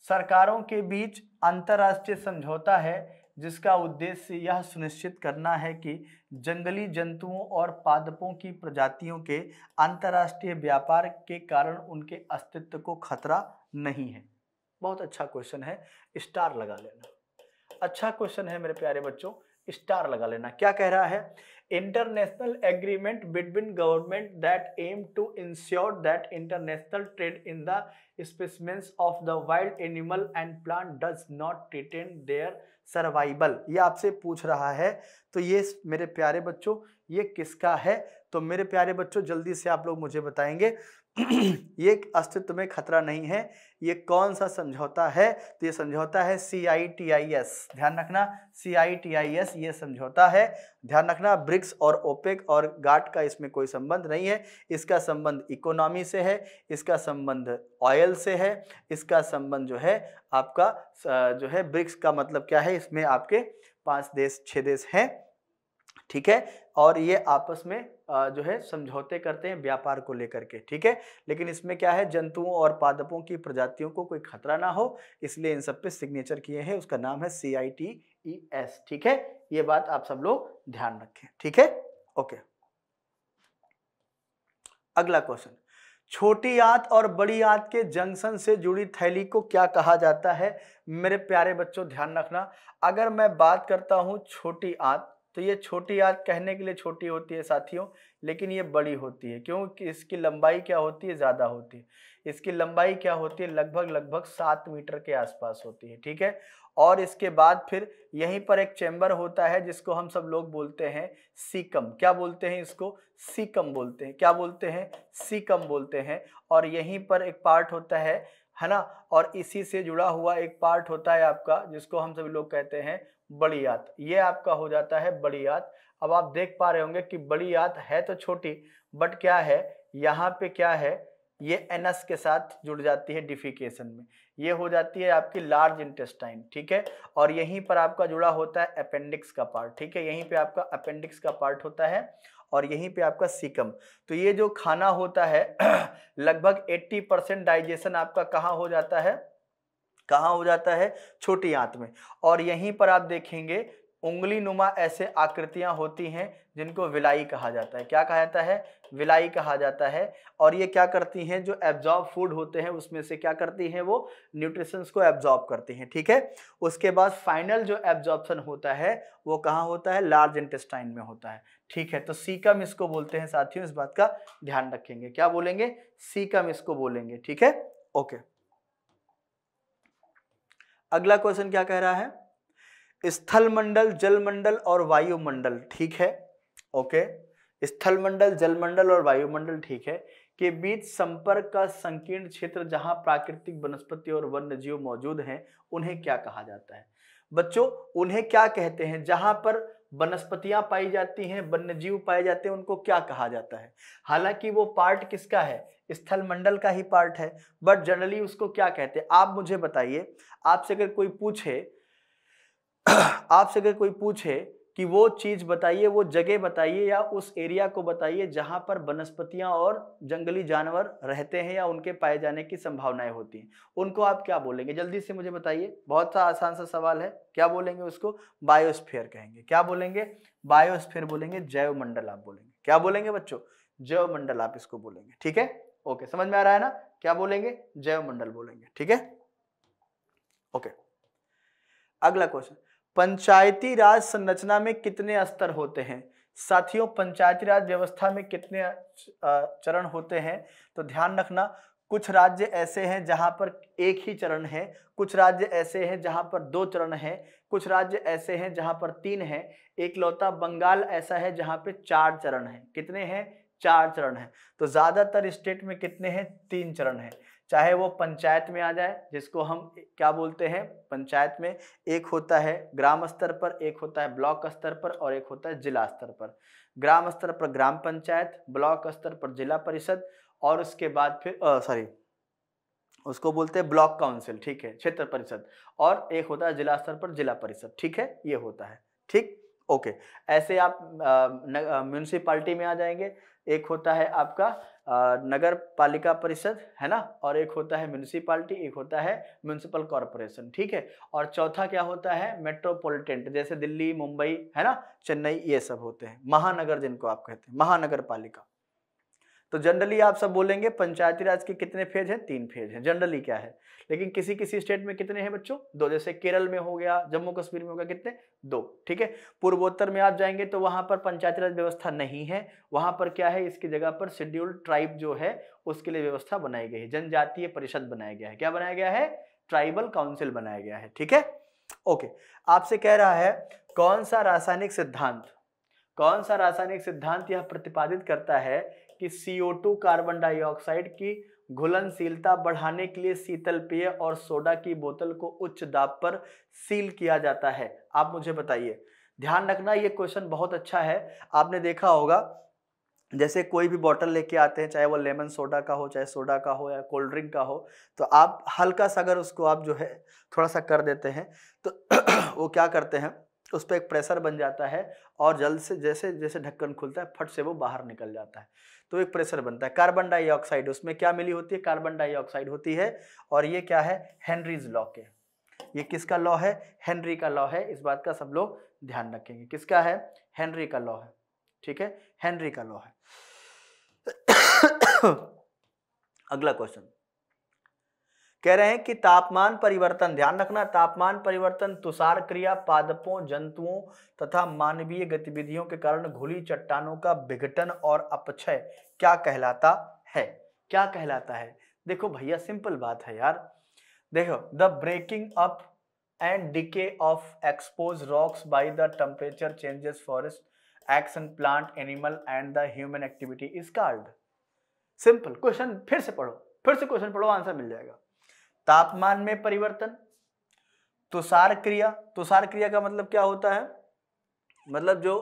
सरकारों के बीच अंतर्राष्ट्रीय समझौता है जिसका उद्देश्य यह सुनिश्चित करना है कि जंगली जंतुओं और पादपों की प्रजातियों के अंतर्राष्ट्रीय व्यापार के कारण उनके अस्तित्व को खतरा नहीं है। बहुत अच्छा क्वेश्चन है, स्टार लगा लेना। अच्छा क्वेश्चन है मेरे प्यारे बच्चों, स्टार लगा लेना। क्या कह रहा है, international agreement between government that aim to ensure that international trade in the specimens of the wild animal and plant does not retain their survival. ये आपसे पूछ रहा है, तो ये मेरे प्यारे बच्चों ये किसका है, तो मेरे प्यारे बच्चों जल्दी से आप लोग मुझे बताएंगे ये अस्तित्व में खतरा नहीं है, ये कौन सा समझौता है, तो ये समझौता है सी आई टी आई एस। ध्यान रखना सी आई टी आई एस ये समझौता है। ध्यान रखना ब्रिक्स और ओपेक और गाट का इसमें कोई संबंध नहीं है। इसका संबंध इकोनॉमी से है, इसका संबंध ऑयल से है, इसका संबंध जो है आपका जो है ब्रिक्स का मतलब क्या है, इसमें आपके पांच देश छह देश हैं, ठीक है, और ये आपस में जो है समझौते करते हैं व्यापार को लेकर के, ठीक है। लेकिन इसमें क्या है, जंतुओं और पादपों की प्रजातियों को कोई खतरा ना हो, इसलिए इन सब पे सिग्नेचर किए हैं, उसका नाम है सी आई टी ई एस, ठीक है। ये बात आप सब लोग ध्यान रखें, ठीक है, ओके। अगला क्वेश्चन, छोटी आंत और बड़ी आंत के जंक्शन से जुड़ी थैली को क्या कहा जाता है। मेरे प्यारे बच्चों ध्यान रखना, अगर मैं बात करता हूं छोटी आंत, तो ये छोटी आंत कहने के लिए छोटी होती है साथियों, लेकिन ये बड़ी होती है क्योंकि इसकी लंबाई क्या होती है, ज़्यादा होती है। इसकी लंबाई क्या होती है, लगभग लगभग सात मीटर के आसपास होती है, ठीक है। और इसके बाद फिर यहीं पर एक चैम्बर होता है जिसको हम सब लोग बोलते हैं सीकम। क्या बोलते हैं इसको, सीकम बोलते हैं। क्या बोलते हैं, सीकम बोलते हैं। और यहीं पर एक पार्ट होता है है ना, और इसी से जुड़ा हुआ एक पार्ट होता है आपका जिसको हम सभी लोग कहते हैं बड़ी आंत। ये आपका हो जाता है बड़ी आंत। अब आप देख पा रहे होंगे कि बड़ी आंत है तो छोटी, बट क्या है यहाँ पे, क्या है ये एनस के साथ जुड़ जाती है डिफिकेशन में। ये हो जाती है आपकी लार्ज इंटेस्टाइन, ठीक है। और यहीं पर आपका जुड़ा होता है अपेंडिक्स का पार्ट, ठीक है। यहीं पे आपका अपेंडिक्स का पार्ट होता है और यहीं पे आपका सीकम। तो ये जो खाना होता है लगभग अस्सी परसेंट डाइजेशन आपका कहाँ हो जाता है, कहाँ हो जाता है, छोटी आंत में। और यहीं पर आप देखेंगे उंगली नुमा ऐसे आकृतियां होती हैं जिनको विलाई कहा जाता है। क्या कहा जाता है, विलाई कहा जाता है। और ये क्या करती हैं, जो एब्जॉर्ब फूड होते हैं उसमें से क्या करती हैं, वो न्यूट्रिशंस को एब्जॉर्ब करती हैं, ठीक है। उसके बाद फाइनल जो एब्जॉर्प्शन होता है वो कहाँ होता है, लार्ज इंटेस्टाइन में होता है, ठीक है। तो सीकम इसको बोलते हैं साथियों, इस बात का ध्यान रखेंगे। क्या बोलेंगे, सीकम इसको बोलेंगे, ठीक है, ओके। अगला क्वेश्चन क्या कह रहा है, स्थलमंडल, जलमंडल और वायुमंडल, ठीक है, ओके। स्थलमंडल, जलमंडल और वायुमंडल, ठीक है, के बीच संपर्क का संकीर्ण क्षेत्र जहां प्राकृतिक वनस्पति और वन्य जीव मौजूद हैं उन्हें क्या कहा जाता है। बच्चों उन्हें क्या कहते हैं, जहां पर वनस्पतियां पाई जाती हैं, वन्य जीव पाए जाते हैं, उनको क्या कहा जाता है। हालांकि वो पार्ट किसका है, स्थलमंडल का ही पार्ट है, बट जनरली उसको क्या कहते हैं। आप मुझे बताइए, आपसे अगर कोई पूछे आपसे अगर कोई पूछे कि वो चीज़ बताइए, वो जगह बताइए या उस एरिया को बताइए जहाँ पर वनस्पतियाँ और जंगली जानवर रहते हैं या उनके पाए जाने की संभावनाएं होती हैं, उनको आप क्या बोलेंगे, जल्दी से मुझे बताइए। बहुत सा आसान सा सवाल है, क्या बोलेंगे उसको, बायोस्फीयर कहेंगे। क्या बोलेंगे, बायोस्फीयर बोलेंगे, जैवमंडल आप बोलेंगे। क्या बोलेंगे बच्चों, जैवमंडल आप इसको बोलेंगे, ठीक है, ओके। समझ में आ रहा है ना, क्या बोलेंगे, जैवमंडल बोलेंगे, ठीक है, ओके। अगला क्वेश्चन, पंचायती राज संरचना में कितने स्तर होते हैं। साथियों पंचायती राज व्यवस्था में कितने चरण होते हैं, तो ध्यान रखना कुछ राज्य ऐसे हैं जहां पर एक ही चरण है, कुछ राज्य ऐसे हैं जहां पर दो चरण हैं, कुछ राज्य ऐसे हैं जहां पर तीन हैं, एकलौता बंगाल ऐसा है जहां पे चार चरण हैं। कितने हैं, चार चरण हैं। तो ज़्यादातर स्टेट में कितने हैं, तीन चरण हैं। चाहे वो पंचायत में आ जाए जिसको हम क्या बोलते हैं, पंचायत में एक होता है ग्राम स्तर पर, एक होता है ब्लॉक स्तर पर और एक होता है जिला स्तर पर। ग्राम स्तर पर ग्राम पंचायत, ब्लॉक स्तर पर जिला परिषद और उसके बाद फिर सॉरी उसको बोलते हैं ब्लॉक काउंसिल, ठीक है, क्षेत्र परिषद, और एक होता है जिला स्तर पर जिला परिषद, ठीक है, ये होता है, ठीक, ओके। ऐसे आप म्यूनिसिपालिटी में आ जाएंगे, एक होता है आपका आ, नगर पालिका परिषद, है ना, और एक होता है म्यूनिसिपालिटी, एक होता है म्यूनिसिपल कॉरपोरेशन, ठीक है, और चौथा क्या होता है मेट्रोपॉलिटन, जैसे दिल्ली, मुंबई, है ना, चेन्नई, ये सब होते हैं महानगर, जिनको आप कहते हैं महानगर पालिका। तो जनरली आप सब बोलेंगे पंचायती राज के कितने फेज हैं, तीन फेज हैं, जनरली क्या है, लेकिन किसी किसी स्टेट में कितने हैं बच्चों, दो, जैसे केरल में हो गया, जम्मू कश्मीर में हो गया, कितने, दो, ठीक है। पूर्वोत्तर में आप जाएंगे तो वहां पर पंचायती राज व्यवस्था नहीं है, वहां पर क्या है, इसकी जगह पर शेड्यूल्ड ट्राइब जो है उसके लिए व्यवस्था बनाई गई है, जनजातीय परिषद बनाया गया है, क्या बनाया गया है, ट्राइबल काउंसिल बनाया गया है, ठीक है, ओके। आपसे कह रहा है कौन सा रासायनिक सिद्धांत, कौन सा रासायनिक सिद्धांत यह प्रतिपादित करता है कि C O two carbon dioxide की घुलनशीलता बढ़ाने के लिए शीतल पेय और सोडा की बोतल को उच्च दाब पर सील किया जाता है, आप मुझे बताइए। ध्यान रखना ये क्वेश्चन बहुत अच्छा है, आपने देखा होगा जैसे कोई भी बोतल लेके आते हैं, चाहे वो लेमन सोडा का हो, चाहे सोडा का हो, या कोल्ड ड्रिंक का हो, तो आप हल्का सा अगर उसको आप जो है थोड़ा सा कर देते हैं तो वो क्या करते हैं, उस पर एक प्रेशर बन जाता है और जल्द से जैसे जैसे ढक्कन खुलता है फट से वो बाहर निकल जाता है, तो एक प्रेशर बनता है, कार्बन डाइऑक्साइड उसमें क्या मिली होती है, कार्बन डाइऑक्साइड होती है, और ये क्या है, हेनरीज लॉ के, ये किसका लॉ है, हेनरी का लॉ है, इस बात का सब लोग ध्यान रखेंगे, किसका है, हेनरी का लॉ है, ठीक है, हेनरी का लॉ है। अगला क्वेश्चन कह रहे हैं कि तापमान परिवर्तन, ध्यान रखना, तापमान परिवर्तन तुषार क्रिया, पादपों, जंतुओं तथा मानवीय गतिविधियों के कारण घुली चट्टानों का विघटन और अपक्षय क्या कहलाता है, क्या कहलाता है। देखो भैया सिंपल बात है यार, देखो the breaking up and decay of expose rocks by the temperature changes, forest action, plant, animal and the human activity is called. Simple question, फिर से पढ़ो, फिर से क्वेश्चन पढ़ो, आंसर मिल जाएगा। तापमान में परिवर्तन, तुषार क्रिया, तुषार क्रिया का मतलब क्या होता है, मतलब जो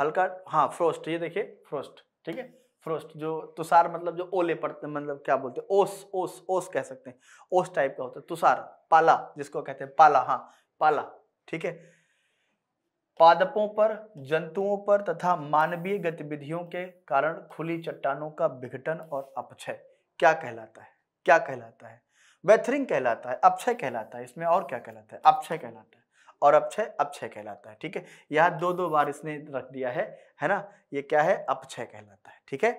हल्का, हाँ, फ्रोस्ट, ये देखिए फ्रोस्ट, ठीक है, फ्रोस्ट जो तुषार मतलब जो ओले पड़ते, मतलब क्या बोलते हैं, ओस, ओस ओस कह सकते हैं, ओस टाइप का होता है तुषार, पाला जिसको कहते हैं, पाला, हाँ पाला, ठीक है, पादपों पर, जंतुओं पर तथा मानवीय गतिविधियों के कारण खुली चट्टानों का विघटन और अपक्षय क्या कहलाता है, क्या कहलाता है, वेथरिंग कहलाता है, अपक्षय कहलाता है, इसमें और क्या कहलाता है, अपक्षय कहलाता है, और अपक्षय अपक्षय कहलाता है, ठीक है, यहाँ दो दो बार इसने रख दिया है, है ना, ये क्या है, अपक्षय कहलाता है, ठीक है,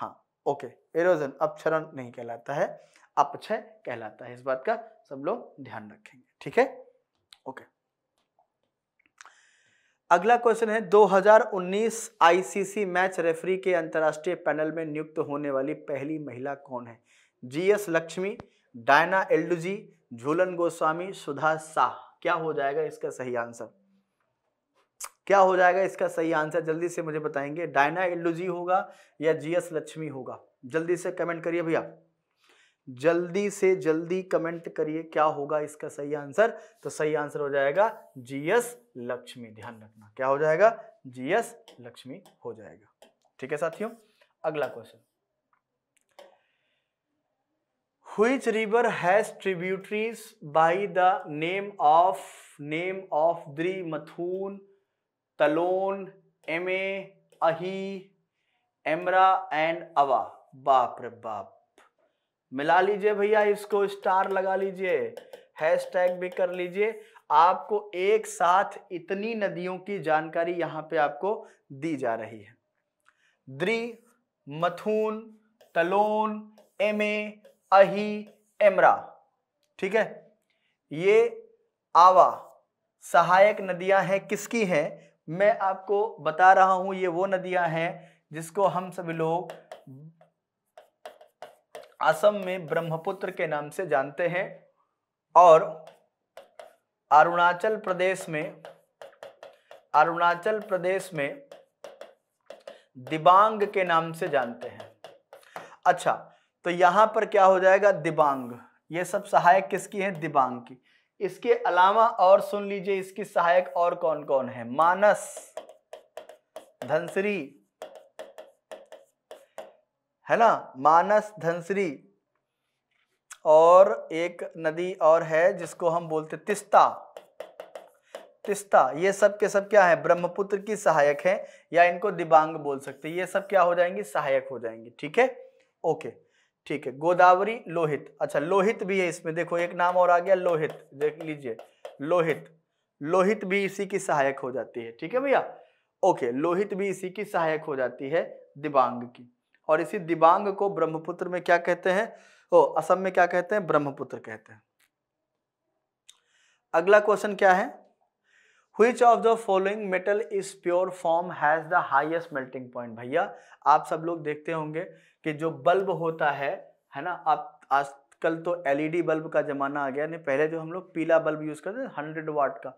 हाँ ओके, एरोजन अपक्षरण नहीं कहलाता है, अपक्षय कहलाता है, इस बात का सब लोग ध्यान रखेंगे, ठीक है, ओके। अगला क्वेश्चन है दो हज़ार उन्नीस आईसीसी मैच रेफरी के अंतर्राष्ट्रीय पैनल में नियुक्त होने वाली पहली महिला कौन है, जी एस लक्ष्मी, डायना एल्डुजी, झूलन गोस्वामी, सुधा शाह, क्या हो जाएगा इसका सही आंसर, क्या हो जाएगा इसका सही आंसर, जल्दी से मुझे बताएंगे, डायना एल्डुजी होगा या जीएस लक्ष्मी होगा, जल्दी से कमेंट करिए भैया, जल्दी से जल्दी कमेंट करिए क्या होगा इसका सही आंसर। तो सही आंसर हो जाएगा जीएस लक्ष्मी, ध्यान रखना, क्या हो जाएगा, जीएस लक्ष्मी हो जाएगा, ठीक है साथियों। अगला question, Which river has tributaries by the name of name of Dri, Mathun, Talon, Eme, Ahi, Emra and Awa? बाप रे बाप, मिला लीजिए भैया, इसको स्टार लगा लीजिए, हैशटैग भी कर लीजिए, आपको एक साथ इतनी नदियों की जानकारी यहाँ पे आपको दी जा रही है। द्री, मथुन, तलोन, एमे, अही, एमरा, ठीक है, ये आवा सहायक नदियां हैं, किसकी हैं, मैं आपको बता रहा हूं, ये वो नदियां हैं जिसको हम सभी लोग असम में ब्रह्मपुत्र के नाम से जानते हैं, और अरुणाचल प्रदेश में अरुणाचल प्रदेश में दिबांग के नाम से जानते हैं। अच्छा, तो यहाँ पर क्या हो जाएगा, दिबांग, ये सब सहायक किसकी है, दिबांग की। इसके अलावा और सुन लीजिए, इसकी सहायक और कौन कौन है, मानस, धनसिरी, है ना, मानस, धनसिरी, और एक नदी और है जिसको हम बोलते तिस्ता। तिस्ता ये सब के सब क्या है, ब्रह्मपुत्र की सहायक है या इनको दिबांग बोल सकते हैं। ये सब क्या हो जाएंगी, सहायक हो जाएंगी। ठीक है, ओके, ठीक है। गोदावरी, लोहित, अच्छा लोहित भी है इसमें, देखो एक नाम और आ गया लोहित, देख लीजिए लोहित। लोहित भी इसी की सहायक हो जाती है। ठीक है भैया, ओके, लोहित भी इसी की सहायक हो जाती है दिबांग की। और इसी दिबांग को ब्रह्मपुत्र में क्या कहते हैं, ओ असम में क्या कहते हैं, ब्रह्मपुत्र कहते हैं। अगला क्वेश्चन क्या है, Which of the following metal is pure form has the highest melting point? भैया आप सब लोग देखते होंगे कि जो बल्ब होता है है ना, आप आजकल तो एलईडी बल्ब का जमाना आ गया, नहीं पहले जो हम लोग पीला बल्ब यूज करते थे हंड्रेड वाट का,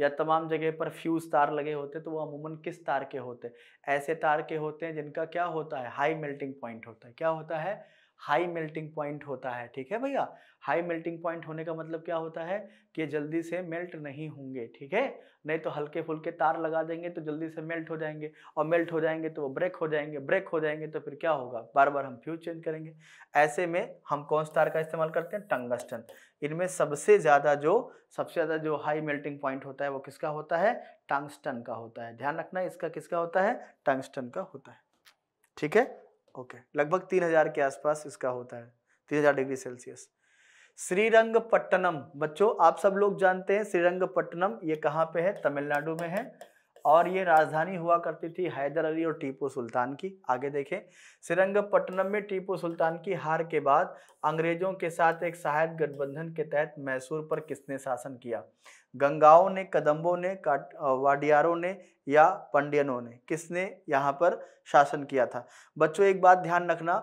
या तमाम जगह पर फ्यूज तार लगे होते, तो वो अमूमन किस तार के होते, ऐसे तार के होते हैं जिनका क्या होता है, हाई मेल्टिंग पॉइंट होता है। क्या होता है, हाई मेल्टिंग पॉइंट होता है। ठीक है भैया, हाई मेल्टिंग पॉइंट होने का मतलब क्या होता है कि जल्दी से मेल्ट नहीं होंगे। ठीक है, नहीं तो हल्के फुल्के तार लगा देंगे तो जल्दी से मेल्ट हो जाएंगे, और मेल्ट हो जाएंगे तो वो ब्रेक हो जाएंगे, ब्रेक हो जाएंगे तो फिर क्या होगा, बार बार हम फ्यूज चेंज करेंगे। ऐसे में हम कौन से तार का इस्तेमाल करते हैं, टंगस्टन। इनमें सबसे ज़्यादा जो सबसे ज़्यादा जो हाई मेल्टिंग पॉइंट होता है वो किसका होता है, टंगस्टन का होता है। ध्यान रखना, इसका किसका होता है, टंगस्टन का होता है। ठीक है, ओके okay. लगभग तीन हजार के आसपास इसका होता है, तीन हजार डिग्री सेल्सियस। श्रीरंगपट्टनम, बच्चों आप सब लोग जानते हैं श्रीरंगपट्टनम ये कहाँ पे है, तमिलनाडु में है, और ये राजधानी हुआ करती थी हैदर अली और टीपू सुल्तान की। आगे देखें, श्रीरंगपट्टनम में टीपू सुल्तान की हार के बाद अंग्रेजों के साथ एक सहायक गठबंधन के तहत मैसूर पर किसने शासन किया, गंगाओं ने, कदम्बों ने, वाडियारों ने या पंडियनों ने, किसने यहाँ पर शासन किया था। बच्चों एक बात ध्यान रखना,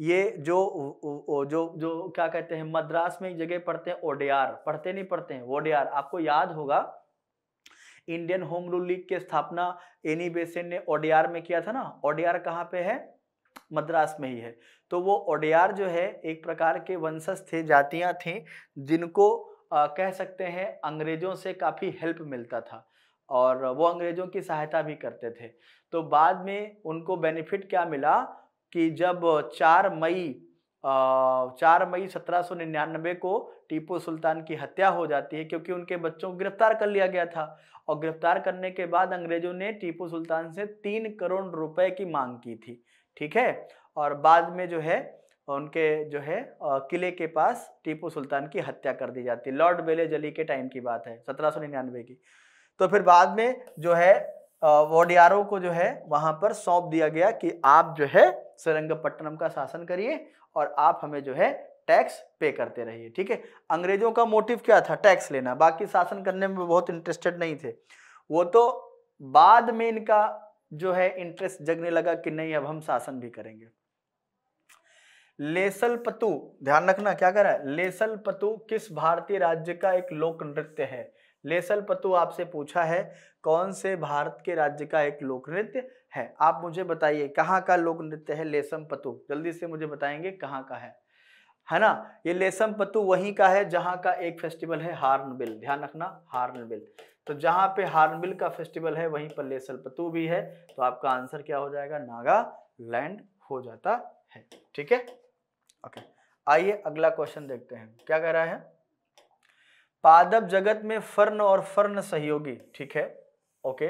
ये जो जो जो क्या कहते हैं, मद्रास में एक जगह पढ़ते हैं ओडियार, पढ़ते नहीं पढ़ते हैं ओडियार, आपको याद होगा इंडियन होम रूल लीग की स्थापना एनी बेसेंट ने ओडियार में किया था ना। ओडियार कहाँ पे है, मद्रास में ही है। तो वो ओडियार जो है एक प्रकार के वंशज थे, जातियाँ थीं जिनको आ, कह सकते हैं अंग्रेजों से काफ़ी हेल्प मिलता था और वो अंग्रेजों की सहायता भी करते थे। तो बाद में उनको बेनिफिट क्या मिला कि जब चार मई चार मई सत्रह सौ निन्यानवे को टीपू सुल्तान की हत्या हो जाती है, क्योंकि उनके बच्चों को गिरफ्तार कर लिया गया था, और गिरफ्तार करने के बाद अंग्रेजों ने टीपू सुल्तान से तीन करोड़ रुपए की मांग की थी। ठीक है, और बाद में जो है उनके जो है किले के पास टीपू सुल्तान की हत्या कर दी जाती है। लॉर्ड बेले जली के टाइम की बात है, सत्रह सौ निन्यानवे की। तो फिर बाद में जो है वोडियारों को जो है वहाँ पर सौंप दिया गया कि आप जो है श्रीरंगपट्टनम का शासन करिए और आप हमें जो है टैक्स पे करते रहिए। ठीक है, अंग्रेजों का मोटिव क्या था, टैक्स लेना, बाकी शासन करने में बहुत इंटरेस्टेड नहीं थे वो। तो बाद में इनका जो है इंटरेस्ट जगने लगा कि नहीं अब हम शासन भी करेंगे। लेसलपतु, ध्यान रखना क्या कर रहा है, लेसलपतु किस भारतीय राज्य का एक लोक नृत्य है। लेसलपतु आपसे पूछा है कौन से भारत के राज्य का एक लोक नृत्य है, आप मुझे बताइए कहाँ का लोक नृत्य है लेसलपतु, जल्दी से मुझे बताएंगे कहाँ का है, है ना। ये लेसलपतु वहीं का है जहाँ का एक फेस्टिवल है हार्नबिल, ध्यान रखना हार्नबिल। तो जहाँ पे हार्नबिल का फेस्टिवल है वहीं पर लेसलपतु भी है, तो आपका आंसर क्या हो जाएगा, नागालैंड हो जाता है। ठीक है, ओके, आइए अगला क्वेश्चन देखते हैं क्या कह रहा है। पादप जगत में फर्न और फर्न सहयोगी, ठीक है okay,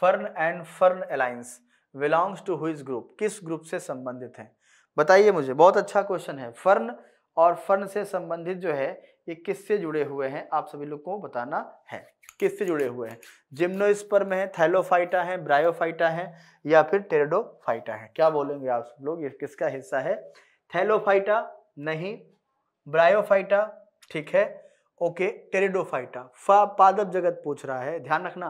fern and fern alliance belongs to whose group, किस ग्रुप से संबंधित है, बताइए मुझे। बहुत अच्छा क्वेश्चन है, फर्न और फर्न से संबंधित जो है ये किससे जुड़े हुए हैं, आप सभी लोग को बताना है किससे जुड़े हुए हैं। जिम्नोस्पर्म है, थैलोफाइटा है, ब्रायोफाइटा है या फिर टेरिडोफाइटा है, क्या बोलेंगे आप सब लोग, ये किसका हिस्सा है, थैलोफाइटा नहीं, ब्रायोफाइटा ठीक है ओके, टेरिडोफाइटा। फा पादप जगत पूछ रहा है, ध्यान रखना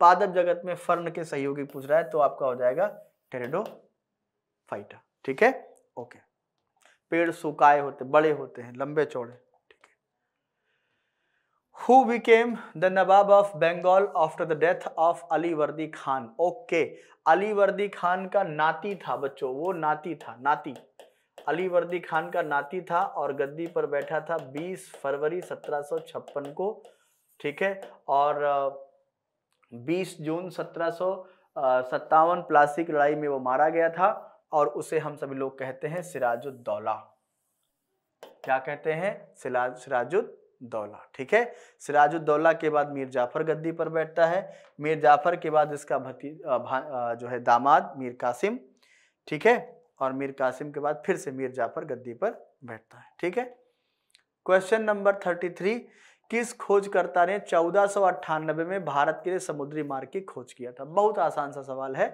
पादप जगत में फर्न के सहयोगी पूछ रहा है, तो आपका हो जाएगा टेरिडोफाइटा। ठीक है ओके, पेड़ सुखाए होते, बड़े होते हैं, लंबे चौड़े। ठीक है, who became the nawab of Bengal after the death of Ali वर्दी खान, ओके अली वर्दी खान का नाती था बच्चों, वो नाती था, नाती अली वर्दी खान का नाती था और गद्दी पर बैठा था बीस फरवरी सत्रह सौ छप्पन को। ठीक है, और बीस जून सत्रह सौ सत्तावन प्लासी की लड़ाई में वो मारा गया था, और उसे हम सभी लोग कहते हैं सिराजुद्दौला। क्या कहते हैं? सिराज सिराजुद्दौला। ठीक है, सिराजुद्दौला के बाद मीर जाफर गद्दी पर बैठता है। मीर जाफर के बाद इसका भती जो है दामाद मीर कासिम, ठीक है, और मीर कासिम के बाद फिर से मीर जाफर गद्दी पर बैठता है। ठीक है, क्वेश्चन नंबर थर्टी थ्री, किस खोजकर्ता ने चौदह सौ अट्ठानबे में भारत के लिए समुद्री मार्ग की खोज किया था? बहुत आसान सा सवाल है,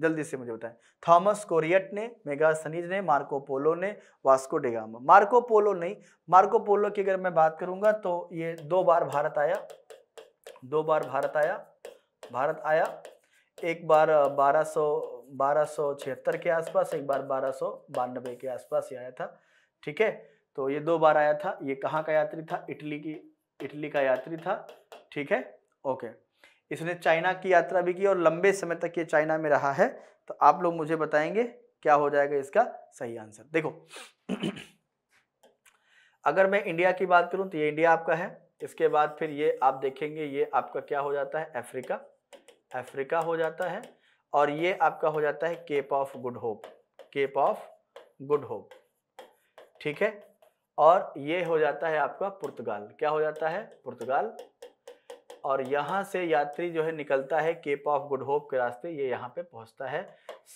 जल्दी से मुझे बताएं। थॉमस कोरियट ने, मेगास्थनीज ने, मार्को पोलो ने, Vasco da Gama. Marco Polo नहीं, मार्को पोलो की अगर मैं बात करूंगा तो ये दो बार भारत आया, दो बार भारत आया भारत आया एक बार बारह सौ बारह सौ छिहत्तर के आसपास, एक बार बारह सौ बानबे के आसपास आया था। ठीक है, तो ये दो बार आया था। ये कहाँ का यात्री था? इटली की इटली का यात्री था। ठीक है, ओके, इसने चाइना की यात्रा भी की और लंबे समय तक ये चाइना में रहा है। तो आप लोग मुझे बताएंगे क्या हो जाएगा इसका सही आंसर। देखो अगर मैं इंडिया की बात करूं तो ये इंडिया आपका है, इसके बाद फिर ये आप देखेंगे ये आपका क्या हो जाता है, अफ्रीका अफ्रीका हो जाता है, और ये आपका हो जाता है Cape of Good Hope Cape of Good Hope ठीक है, और ये हो जाता है आपका पुर्तगाल। क्या हो जाता है? पुर्तगाल। और यहाँ से यात्री जो है निकलता है केप ऑफ गुड होप के रास्ते, ये यहाँ पे पहुँचता है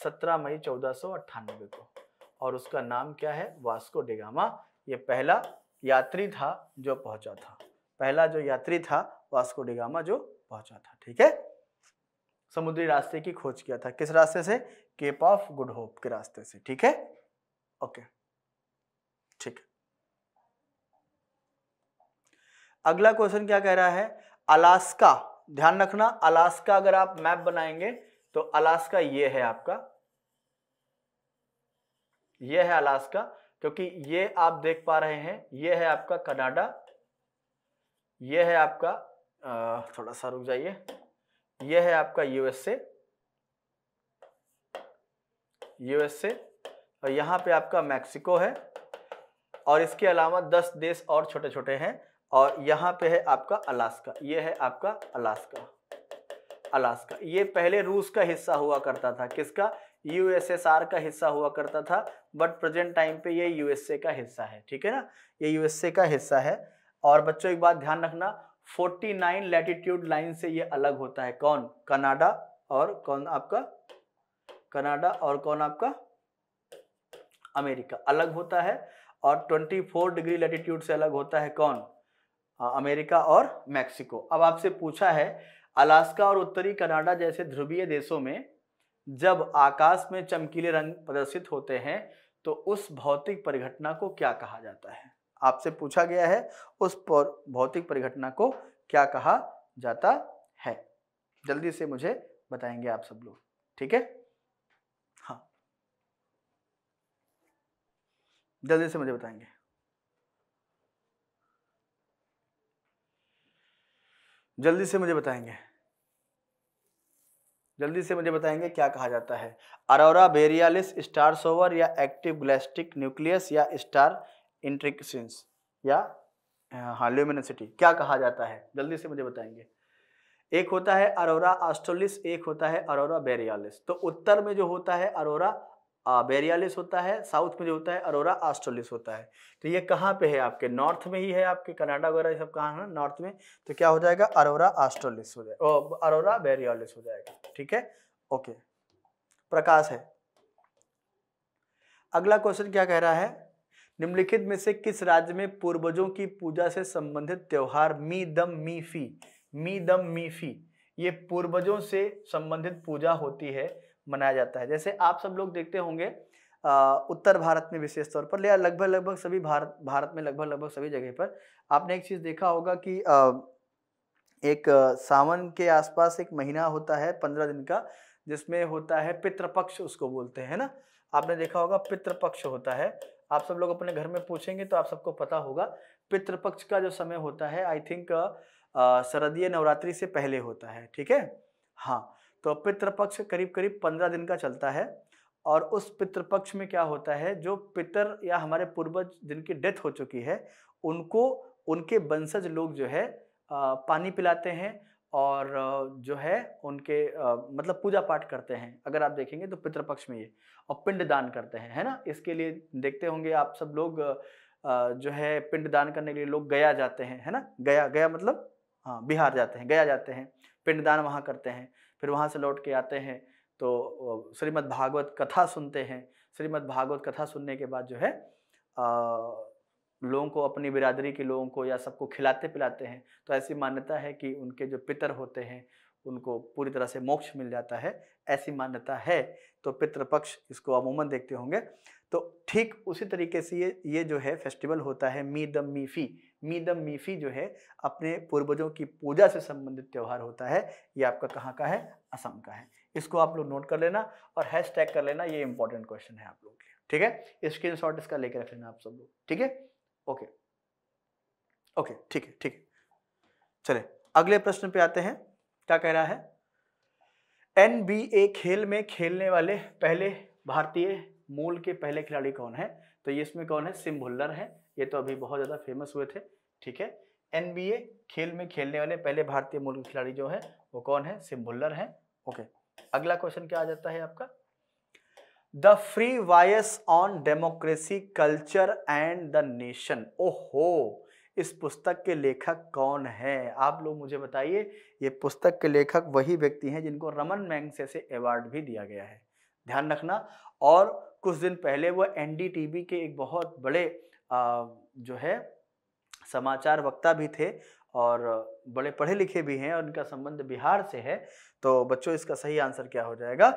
सत्रह मई चौदह सौ अट्ठानबे को, और उसका नाम क्या है? Vasco da Gama. ये पहला यात्री था जो पहुँचा था, पहला जो यात्री था वास्को डी गामा जो पहुँचा था। ठीक है, समुद्री रास्ते की खोज किया था। किस रास्ते से? केप ऑफ गुड होप के रास्ते से। ठीक है, ओके, ठीक है। अगला क्वेश्चन क्या कह रहा है? अलास्का, ध्यान रखना, अलास्का अगर आप मैप बनाएंगे तो अलास्का ये है आपका, ये है अलास्का, क्योंकि ये आप देख पा रहे हैं ये है आपका कनाडा, ये है आपका आ, थोड़ा सा रुक जाइए, ये है आपका यूएसए यूएसए और यहाँ पे आपका मैक्सिको है, और इसके अलावा दस देश और छोटे छोटे हैं, और यहाँ पे है आपका अलास्का। ये है आपका अलास्का अलास्का ये पहले रूस का हिस्सा हुआ करता था, किसका? यूएसएसआर का हिस्सा हुआ करता था, बट प्रेजेंट टाइम पे ये यूएसए का हिस्सा है। ठीक है ना, ये यूएसए का हिस्सा है। और बच्चों एक बात ध्यान रखना, उनचास लैटिट्यूड लाइन से ये अलग होता है। कौन? कनाडा और कौन आपका कनाडा और कौन आपका अमेरिका अलग होता है, और चौबीस डिग्री लैटिट्यूड से अलग होता है कौन? अमेरिका और मैक्सिको। अब आपसे पूछा है, अलास्का और उत्तरी कनाडा जैसे ध्रुवीय देशों में जब आकाश में चमकीले रंग प्रदर्शित होते हैं तो उस भौतिक परिघटना को क्या कहा जाता है? आपसे पूछा गया है, उस भौतिक परिघटना को क्या कहा जाता है? जल्दी से मुझे बताएंगे आप सब लोग। ठीक है, हाँ, जल्दी से मुझे बताएंगे। जल्दी से मुझे बताएंगे जल्दी से मुझे बताएंगे क्या कहा जाता है? अरोरा बोरियलिस, स्टार सोवर, या एक्टिव ग्लैस्टिक न्यूक्लियस, या स्टार इंट्रिक्सेंस, या हाँ ल्यूमिनोसिटी, क्या कहा जाता है? जल्दी से मुझे बताएंगे। एक होता है अरोरा ऑस्ट्रलिस, एक होता है अरोरा बोरियलिस। तो उत्तर में जो होता है अरोरा बोरियलिस होता है, साउथ में जो होता है अरोरा ऑस्ट्रलिस होता है। तो ये कहाँ पे है? आपके नॉर्थ में ही है, आपके कनाडा वगैरह ये सब कहाँ है? नॉर्थ में। तो क्या हो जाएगा? अरोरा ऑस्ट्रलिस हो जाएगा, ओ अरोरा बोरियलिस हो जाएगा। ठीक है, ओके, प्रकाश है। अगला क्वेश्चन क्या कह रहा है? निम्नलिखित में से किस राज्य में पूर्वजों की पूजा से संबंधित त्योहार मी-दम मी-फी मी-दम मी-फी ये पूर्वजों से संबंधित पूजा होती है, मनाया जाता है? जैसे आप सब लोग देखते होंगे आ, उत्तर भारत में विशेष तौर पर, या लगभग लगभग सभी भारत भारत में लगभग लगभग सभी जगह पर आपने एक चीज़ देखा होगा कि आ, एक आ, सावन के आसपास एक महीना होता है पंद्रह दिन का, जिसमें होता है पितृपक्ष, उसको बोलते हैं ना, आपने देखा होगा पितृपक्ष होता है। आप सब लोग अपने घर में पूछेंगे तो आप सबको पता होगा, पितृपक्ष का जो समय होता है आई थिंक शरदीय नवरात्रि से पहले होता है। ठीक है, हाँ, तो पितृपक्ष करीब करीब पंद्रह दिन का चलता है, और उस पितृपक्ष में क्या होता है, जो पितर या हमारे पूर्वज जिनकी डेथ हो चुकी है उनको उनके वंशज लोग जो है पानी पिलाते हैं, और जो है उनके मतलब पूजा पाठ करते हैं। अगर आप देखेंगे तो पितृपक्ष में ये, और पिंड दान करते हैं, है ना। इसके लिए देखते होंगे आप सब लोग जो है पिंडदान करने के लिए लोग गया जाते हैं, है ना, गया गया मतलब हाँ बिहार जाते हैं, गया जाते हैं, पिंडदान वहाँ करते हैं, फिर वहाँ से लौट के आते हैं तो श्रीमद् भागवत कथा सुनते हैं। श्रीमद् भागवत कथा सुनने के बाद जो है लोगों को, अपनी बिरादरी के लोगों को या सबको खिलाते पिलाते हैं। तो ऐसी मान्यता है कि उनके जो पितर होते हैं उनको पूरी तरह से मोक्ष मिल जाता है, ऐसी मान्यता है। तो पितृपक्ष इसको अमूमन देखते होंगे। तो ठीक उसी तरीके से ये ये जो है फेस्टिवल होता है मी-दम मी-फी। मी-दम मी-फी जो है अपने पूर्वजों की पूजा से संबंधित त्यौहार होता है। ये आपका कहाँ का है? असम का है। इसको आप लोग नोट कर लेना और हैश टैग कर लेना, ये इंपॉर्टेंट क्वेश्चन है आप लोग के लिए, ठीक है। स्क्रीन शॉट इसका लेकर रख लेना आप सब लोग, ठीक है। ओके ओके ठीक है ठीक है चले अगले प्रश्न पे आते हैं। क्या कह रहा है? एन बी ए खेल में खेलने वाले पहले भारतीय मूल के पहले खिलाड़ी कौन है? तो ये इसमें कौन है? सिम भुल्लर है। ये तो अभी बहुत ज़्यादा फेमस हुए थे, ठीक है। एन बी ए खेल में खेलने वाले पहले भारतीय मूल के खिलाड़ी जो है वो कौन है? सिम भुल्लर है। ओके, अगला क्वेश्चन क्या आ जाता है आपका? The free voice on democracy culture and the nation. ओहो, इस पुस्तक के लेखक कौन है? आप लोग मुझे बताइए। ये पुस्तक के लेखक वही व्यक्ति हैं जिनको रमन मैगसेसे से अवार्ड भी दिया गया है, ध्यान रखना। और कुछ दिन पहले वो एन डी टी वी के एक बहुत बड़े आ, जो है समाचार वक्ता भी थे और बड़े पढ़े लिखे भी हैं और उनका संबंध बिहार से है। तो बच्चों इसका सही आंसर क्या हो जाएगा?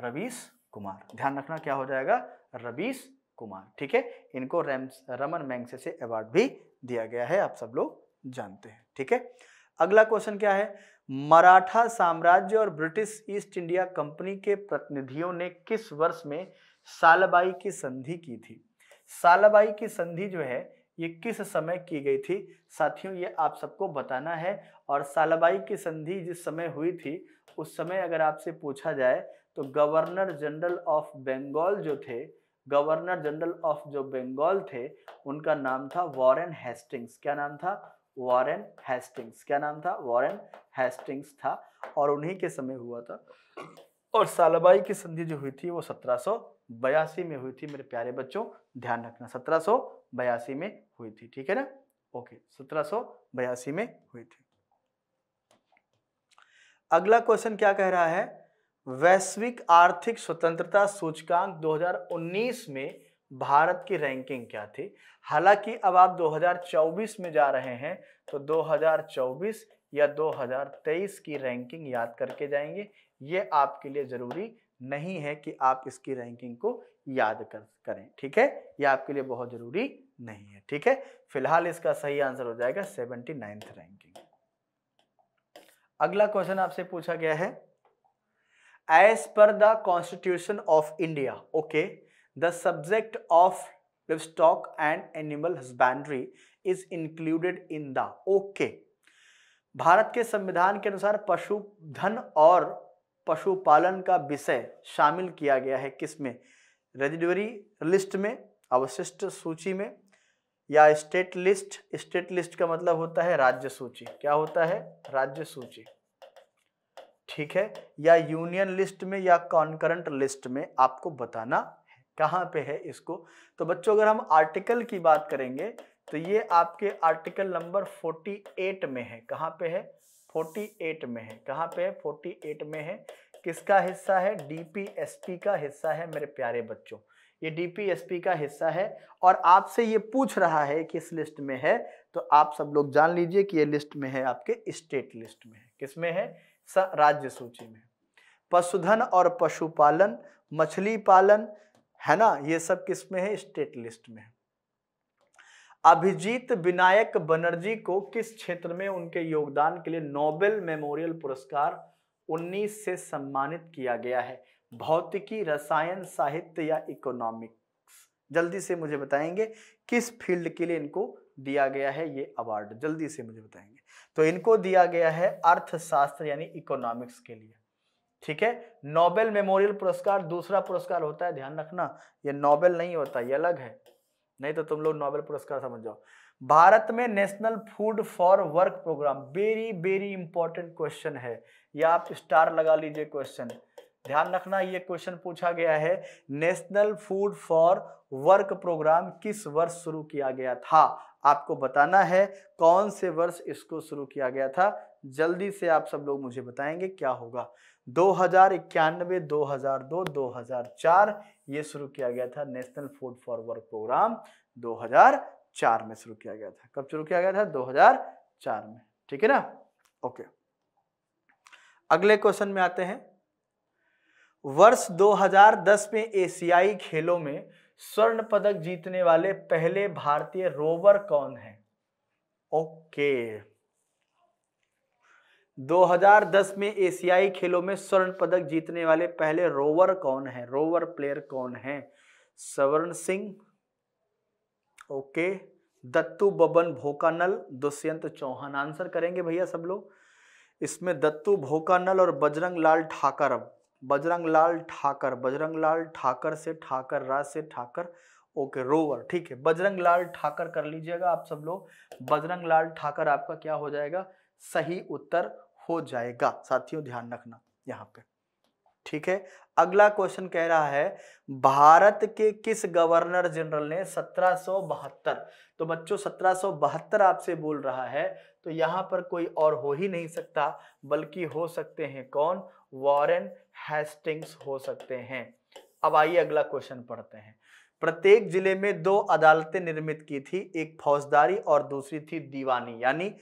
रवीश कुमार। ध्यान रखना क्या हो जाएगा? रवीश कुमार, ठीक है। इनको रमन मैगसेसे से अवार्ड भी दिया गया है, आप सब लोग जानते हैं, ठीक है। अगला क्वेश्चन क्या है? मराठा साम्राज्य और ब्रिटिश ईस्ट इंडिया कंपनी के प्रतिनिधियों ने किस वर्ष में सालबाई की संधि की थी? सालबाई की संधि जो है ये किस समय की गई थी? साथियों ये आप सबको बताना है। और सालबाई की संधि जिस समय हुई थी उस समय अगर आपसे पूछा जाए तो गवर्नर जनरल ऑफ बंगाल जो थे गवर्नर जनरल ऑफ जो बंगाल थे उनका नाम था वॉरेन हेस्टिंग्स। क्या नाम था? Warren Hastings. क्या नाम था? वॉरेन हेस्टिंग्स था। और उन्हीं के समय हुआ था। और सालबाई की संधि जो हुई थी वो सत्रह सौ बयासी में हुई थी मेरे प्यारे बच्चों, ध्यान रखना। सत्रह सौ बयासी में हुई थी, ठीक है ना। ओके, सत्रह सौ बयासी में हुई थी। अगला क्वेश्चन क्या कह रहा है? वैश्विक आर्थिक स्वतंत्रता सूचकांक दो हज़ार उन्नीस में भारत की रैंकिंग क्या थी? हालांकि अब आप दो हज़ार चौबीस में जा रहे हैं तो दो हज़ार चौबीस या दो हज़ार तेईस की रैंकिंग याद करके जाएंगे। ये आपके लिए ज़रूरी नहीं है कि आप इसकी रैंकिंग को याद कर करें, ठीक है। यह आपके लिए बहुत ज़रूरी नहीं है, ठीक है। फिलहाल इसका सही आंसर हो जाएगा सेवेंटी नाइन्थ रैंकिंग। अगला क्वेश्चन आपसे पूछा गया है, As per the Constitution of India, okay, the subject of livestock and animal husbandry is included in the okay. Bharat के संविधान के अनुसार पशुधन और पशुपालन का विषय शामिल किया गया है किसमें? रेजिडरी लिस्ट में, अवशिष्ट सूची में, या स्टेट लिस्ट। स्टेट लिस्ट का मतलब होता है राज्य सूची। क्या होता है? राज्य सूची, ठीक है। या यूनियन लिस्ट में या कॉन्करेंट लिस्ट में, आपको बताना है कहाँ पे है इसको। तो बच्चों अगर हम आर्टिकल की बात करेंगे तो ये आपके आर्टिकल नंबर अड़तालीस में है। कहाँ पे है? अड़तालीस में है। कहाँ पे है? अड़तालीस में है। किसका हिस्सा है? डी पी एस पी का हिस्सा है मेरे प्यारे बच्चों। ये डी पी एस पी का हिस्सा है और आपसे ये पूछ रहा है कि इस लिस्ट में है। तो आप सब लोग जान लीजिए कि ये लिस्ट में है आपके स्टेट लिस्ट में है। किस में है? राज्य सूची में। पशुधन और पशुपालन, मछली पालन, है ना, ये सब किस में है? स्टेट लिस्ट में है। अभिजीत विनायक बनर्जी को किस क्षेत्र में उनके योगदान के लिए नोबेल मेमोरियल पुरस्कार उन्नीस से सम्मानित किया गया है? भौतिकी, रसायन, साहित्य या इकोनॉमिक्स? जल्दी से मुझे बताएंगे किस फील्ड के लिए इनको दिया गया है ये अवार्ड, जल्दी से मुझे बताएंगे। तो इनको दिया गया है अर्थशास्त्र यानी इकोनॉमिक्स के लिए, ठीक है। नोबेल मेमोरियल पुरस्कार दूसरा पुरस्कार होता है, ध्यान रखना। ये नोबेल नहीं होता, ये अलग है, नहीं तो तुम लोग नोबेल पुरस्कार समझ जाओ। भारत में national food for work programme, very very important question है। या आप स्टार लगा लीजिए क्वेश्चन। ध्यान रखना ये क्वेश्चन पूछा गया है। National food for work programme किस वर्ष शुरू किया गया था? आपको बताना है कौन से वर्ष इसको शुरू किया गया था। जल्दी से आप सब लोग मुझे बताएंगे क्या होगा। दो हज़ार इक्यानवे, दो हज़ार दो, दो हज़ार चार ये शुरू किया गया था। National food for work program दो हज़ार चार में शुरू किया गया था। कब शुरू किया गया था? दो हज़ार चार में। ठीक है ना, ओके। अगले क्वेश्चन में आते हैं। वर्ष दो हज़ार दस में एशियाई खेलों में स्वर्ण पदक जीतने वाले पहले भारतीय रोवर कौन है? ओके, दो हज़ार दस में एशियाई खेलों में स्वर्ण पदक जीतने वाले पहले रोवर कौन है? रोवर प्लेयर कौन है? सवर्ण सिंह, ओके, दत्तू बबन भोकानल, दुष्यंत चौहान आंसर करेंगे भैया सब लोग। इसमें दत्तू भोकानल और बजरंगलाल ठाकर, बजरंगलाल ठाकर, बजरंगलाल ठाकर से ठाकर, राज से ठाकर, ओके रोवर, ठीक है, बजरंगलाल ठाकर कर लीजिएगा आप सब लोग। बजरंगलाल ठाकर आपका क्या हो जाएगा? सही उत्तर हो जाएगा साथियों, ध्यान रखना यहाँ पे। ठीक है, अगला क्वेश्चन कह रहा है भारत के किस गवर्नर जनरल ने सत्रह सौ बहत्तर, तो बच्चों सत्रह सौ बहत्तर आपसे बोल रहा है तो यहाँ पर कोई और हो ही नहीं सकता, बल्कि हो सकते हैं कौन? वॉरेन हेस्टिंग्स हो सकते हैं। अब आइए अगला क्वेश्चन पढ़ते हैं। प्रत्येक जिले में दो अदालतें निर्मित की थी, एक फौजदारी और दूसरी थी दीवानी। यानी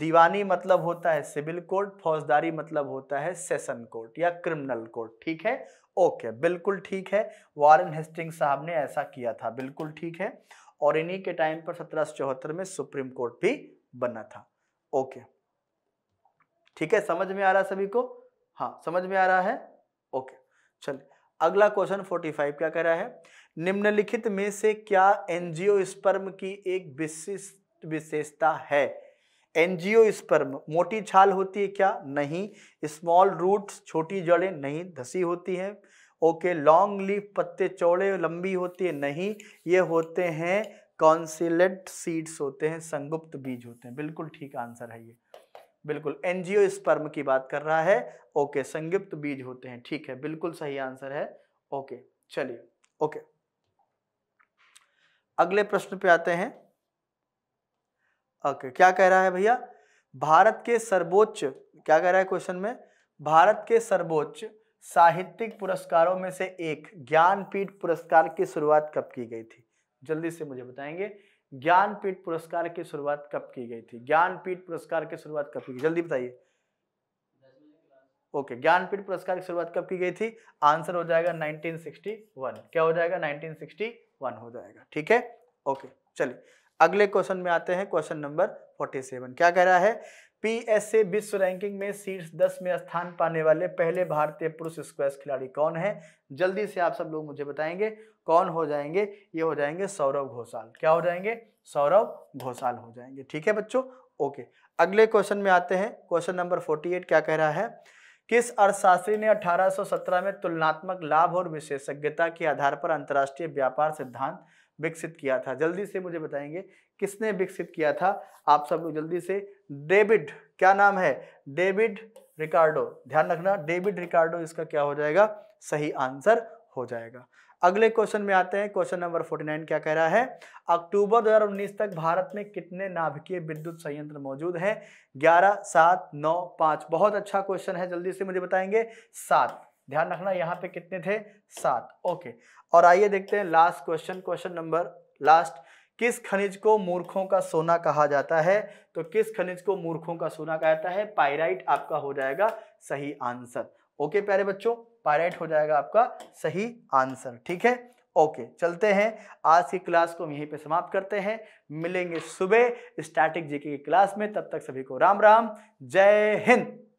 दीवानी मतलब होता है सिविल कोर्ट, फौजदारी मतलब होता है सेशन कोर्ट या क्रिमिनल कोर्ट। ठीक है, ओके, बिल्कुल ठीक है। वॉरेन हेस्टिंग्स साहब ने ऐसा किया था, बिल्कुल ठीक है। और इन्हीं के टाइम पर सत्रह सौ चौहत्तर में सुप्रीम कोर्ट भी बना था। ओके, ठीक है, समझ में आ रहा है सभी को? हाँ, समझ में आ रहा है, ओके। चलिए अगला क्वेश्चन पैंतालीस क्या कह रहा है? निम्नलिखित में से क्या एंजियोस्पर्म की एक विशिष्ट विशेषता है? एंजियोस्पर्म मोटी छाल होती है क्या? नहीं। स्मॉल रूट्स छोटी जड़ें? नहीं। धसी होती है? ओके। लॉन्ग लीफ पत्ते चौड़े लंबी होती है? नहीं। ये होते हैं कॉन्सिलेट सीड्स, होते हैं संगुप्त बीज होते हैं। बिल्कुल ठीक आंसर है ये, बिल्कुल एंजियोस्पर्म की बात कर रहा है। ओके, संगुप्त बीज होते हैं, ठीक है, बिल्कुल सही आंसर है। ओके, चलिए ओके अगले प्रश्न पे आते हैं। ओके, क्या कह रहा है भैया? भारत के सर्वोच्च, क्या कह रहा है क्वेश्चन में? भारत के सर्वोच्च साहित्यिक पुरस्कारों में से एक ज्ञानपीठ पुरस्कार की शुरुआत कब की गई थी? जल्दी से मुझे बताएंगे ज्ञानपीठ पुरस्कार की शुरुआत कब की गई थी? ज्ञानपीठ पुरस्कार की शुरुआत कब की गई, जल्दी बताइए। ओके, ज्ञानपीठ पुरस्कार की शुरुआत कब की गई थी? आंसर हो जाएगा उन्नीस सौ इकसठ। क्या हो जाएगा? उन्नीस सौ इकसठ हो जाएगा। ठीक है, ओके। चलिए अगले क्वेश्चन में आते हैं, क्वेश्चन नंबर सैंतालीस। क्या कह रहा है? पीएसए विश्व रैंकिंग में शीर्ष दस में स्थान पाने वाले पहले भारतीय पुरुष स्क्वैश खिलाड़ी कौन है? जल्दी से आप सब लोग मुझे बताएंगे कौन हो जाएंगे। ये हो जाएंगे सौरव घोषाल। क्या हो जाएंगे? सौरव घोषाल हो जाएंगे। ठीक है बच्चों, ओके। अगले क्वेश्चन में आते हैं, क्वेश्चन नंबर अड़तालीस। क्या कह रहा है? किस अर्थशास्त्री ने अठारह सौ सत्रह में तुलनात्मक लाभ और विशेषज्ञता के आधार पर अंतर्राष्ट्रीय व्यापार सिद्धांत विकसित किया था? जल्दी से मुझे बताएंगे किसने विकसित किया था? आप सब लोग जल्दी से। डेविड, क्या नाम है? डेविड रिकार्डो, ध्यान रखना डेविड रिकार्डो इसका क्या हो जाएगा? सही आंसर हो जाएगा। अगले क्वेश्चन में आते हैं, क्वेश्चन नंबर उनचास। क्या कह रहा है? अक्टूबर दो हज़ार उन्नीस तक भारत में कितने नाभिकीय विद्युत संयंत्र मौजूद हैं? ग्यारह, सात, नौ, पाँच। बहुत अच्छा क्वेश्चन है, जल्दी से मुझे बताएंगे। सात, ध्यान रखना यहाँ पे कितने थे? सात, ओके। और आइए देखते हैं last question, question number last. किस खनिज को मूर्खों का सोना कहा जाता है? तो किस खनिज को मूर्खों का सोना कहा जाता है? पाइराइट आपका हो जाएगा सही आंसर। ओके प्यारे बच्चों, पाइराइट हो जाएगा आपका सही आंसर। ठीक है, ओके। चलते हैं, आज की क्लास को हम यहीं पे समाप्त करते हैं। मिलेंगे सुबह स्टैटिक जीके की क्लास में, तब तक सभी को राम राम, जय हिंद।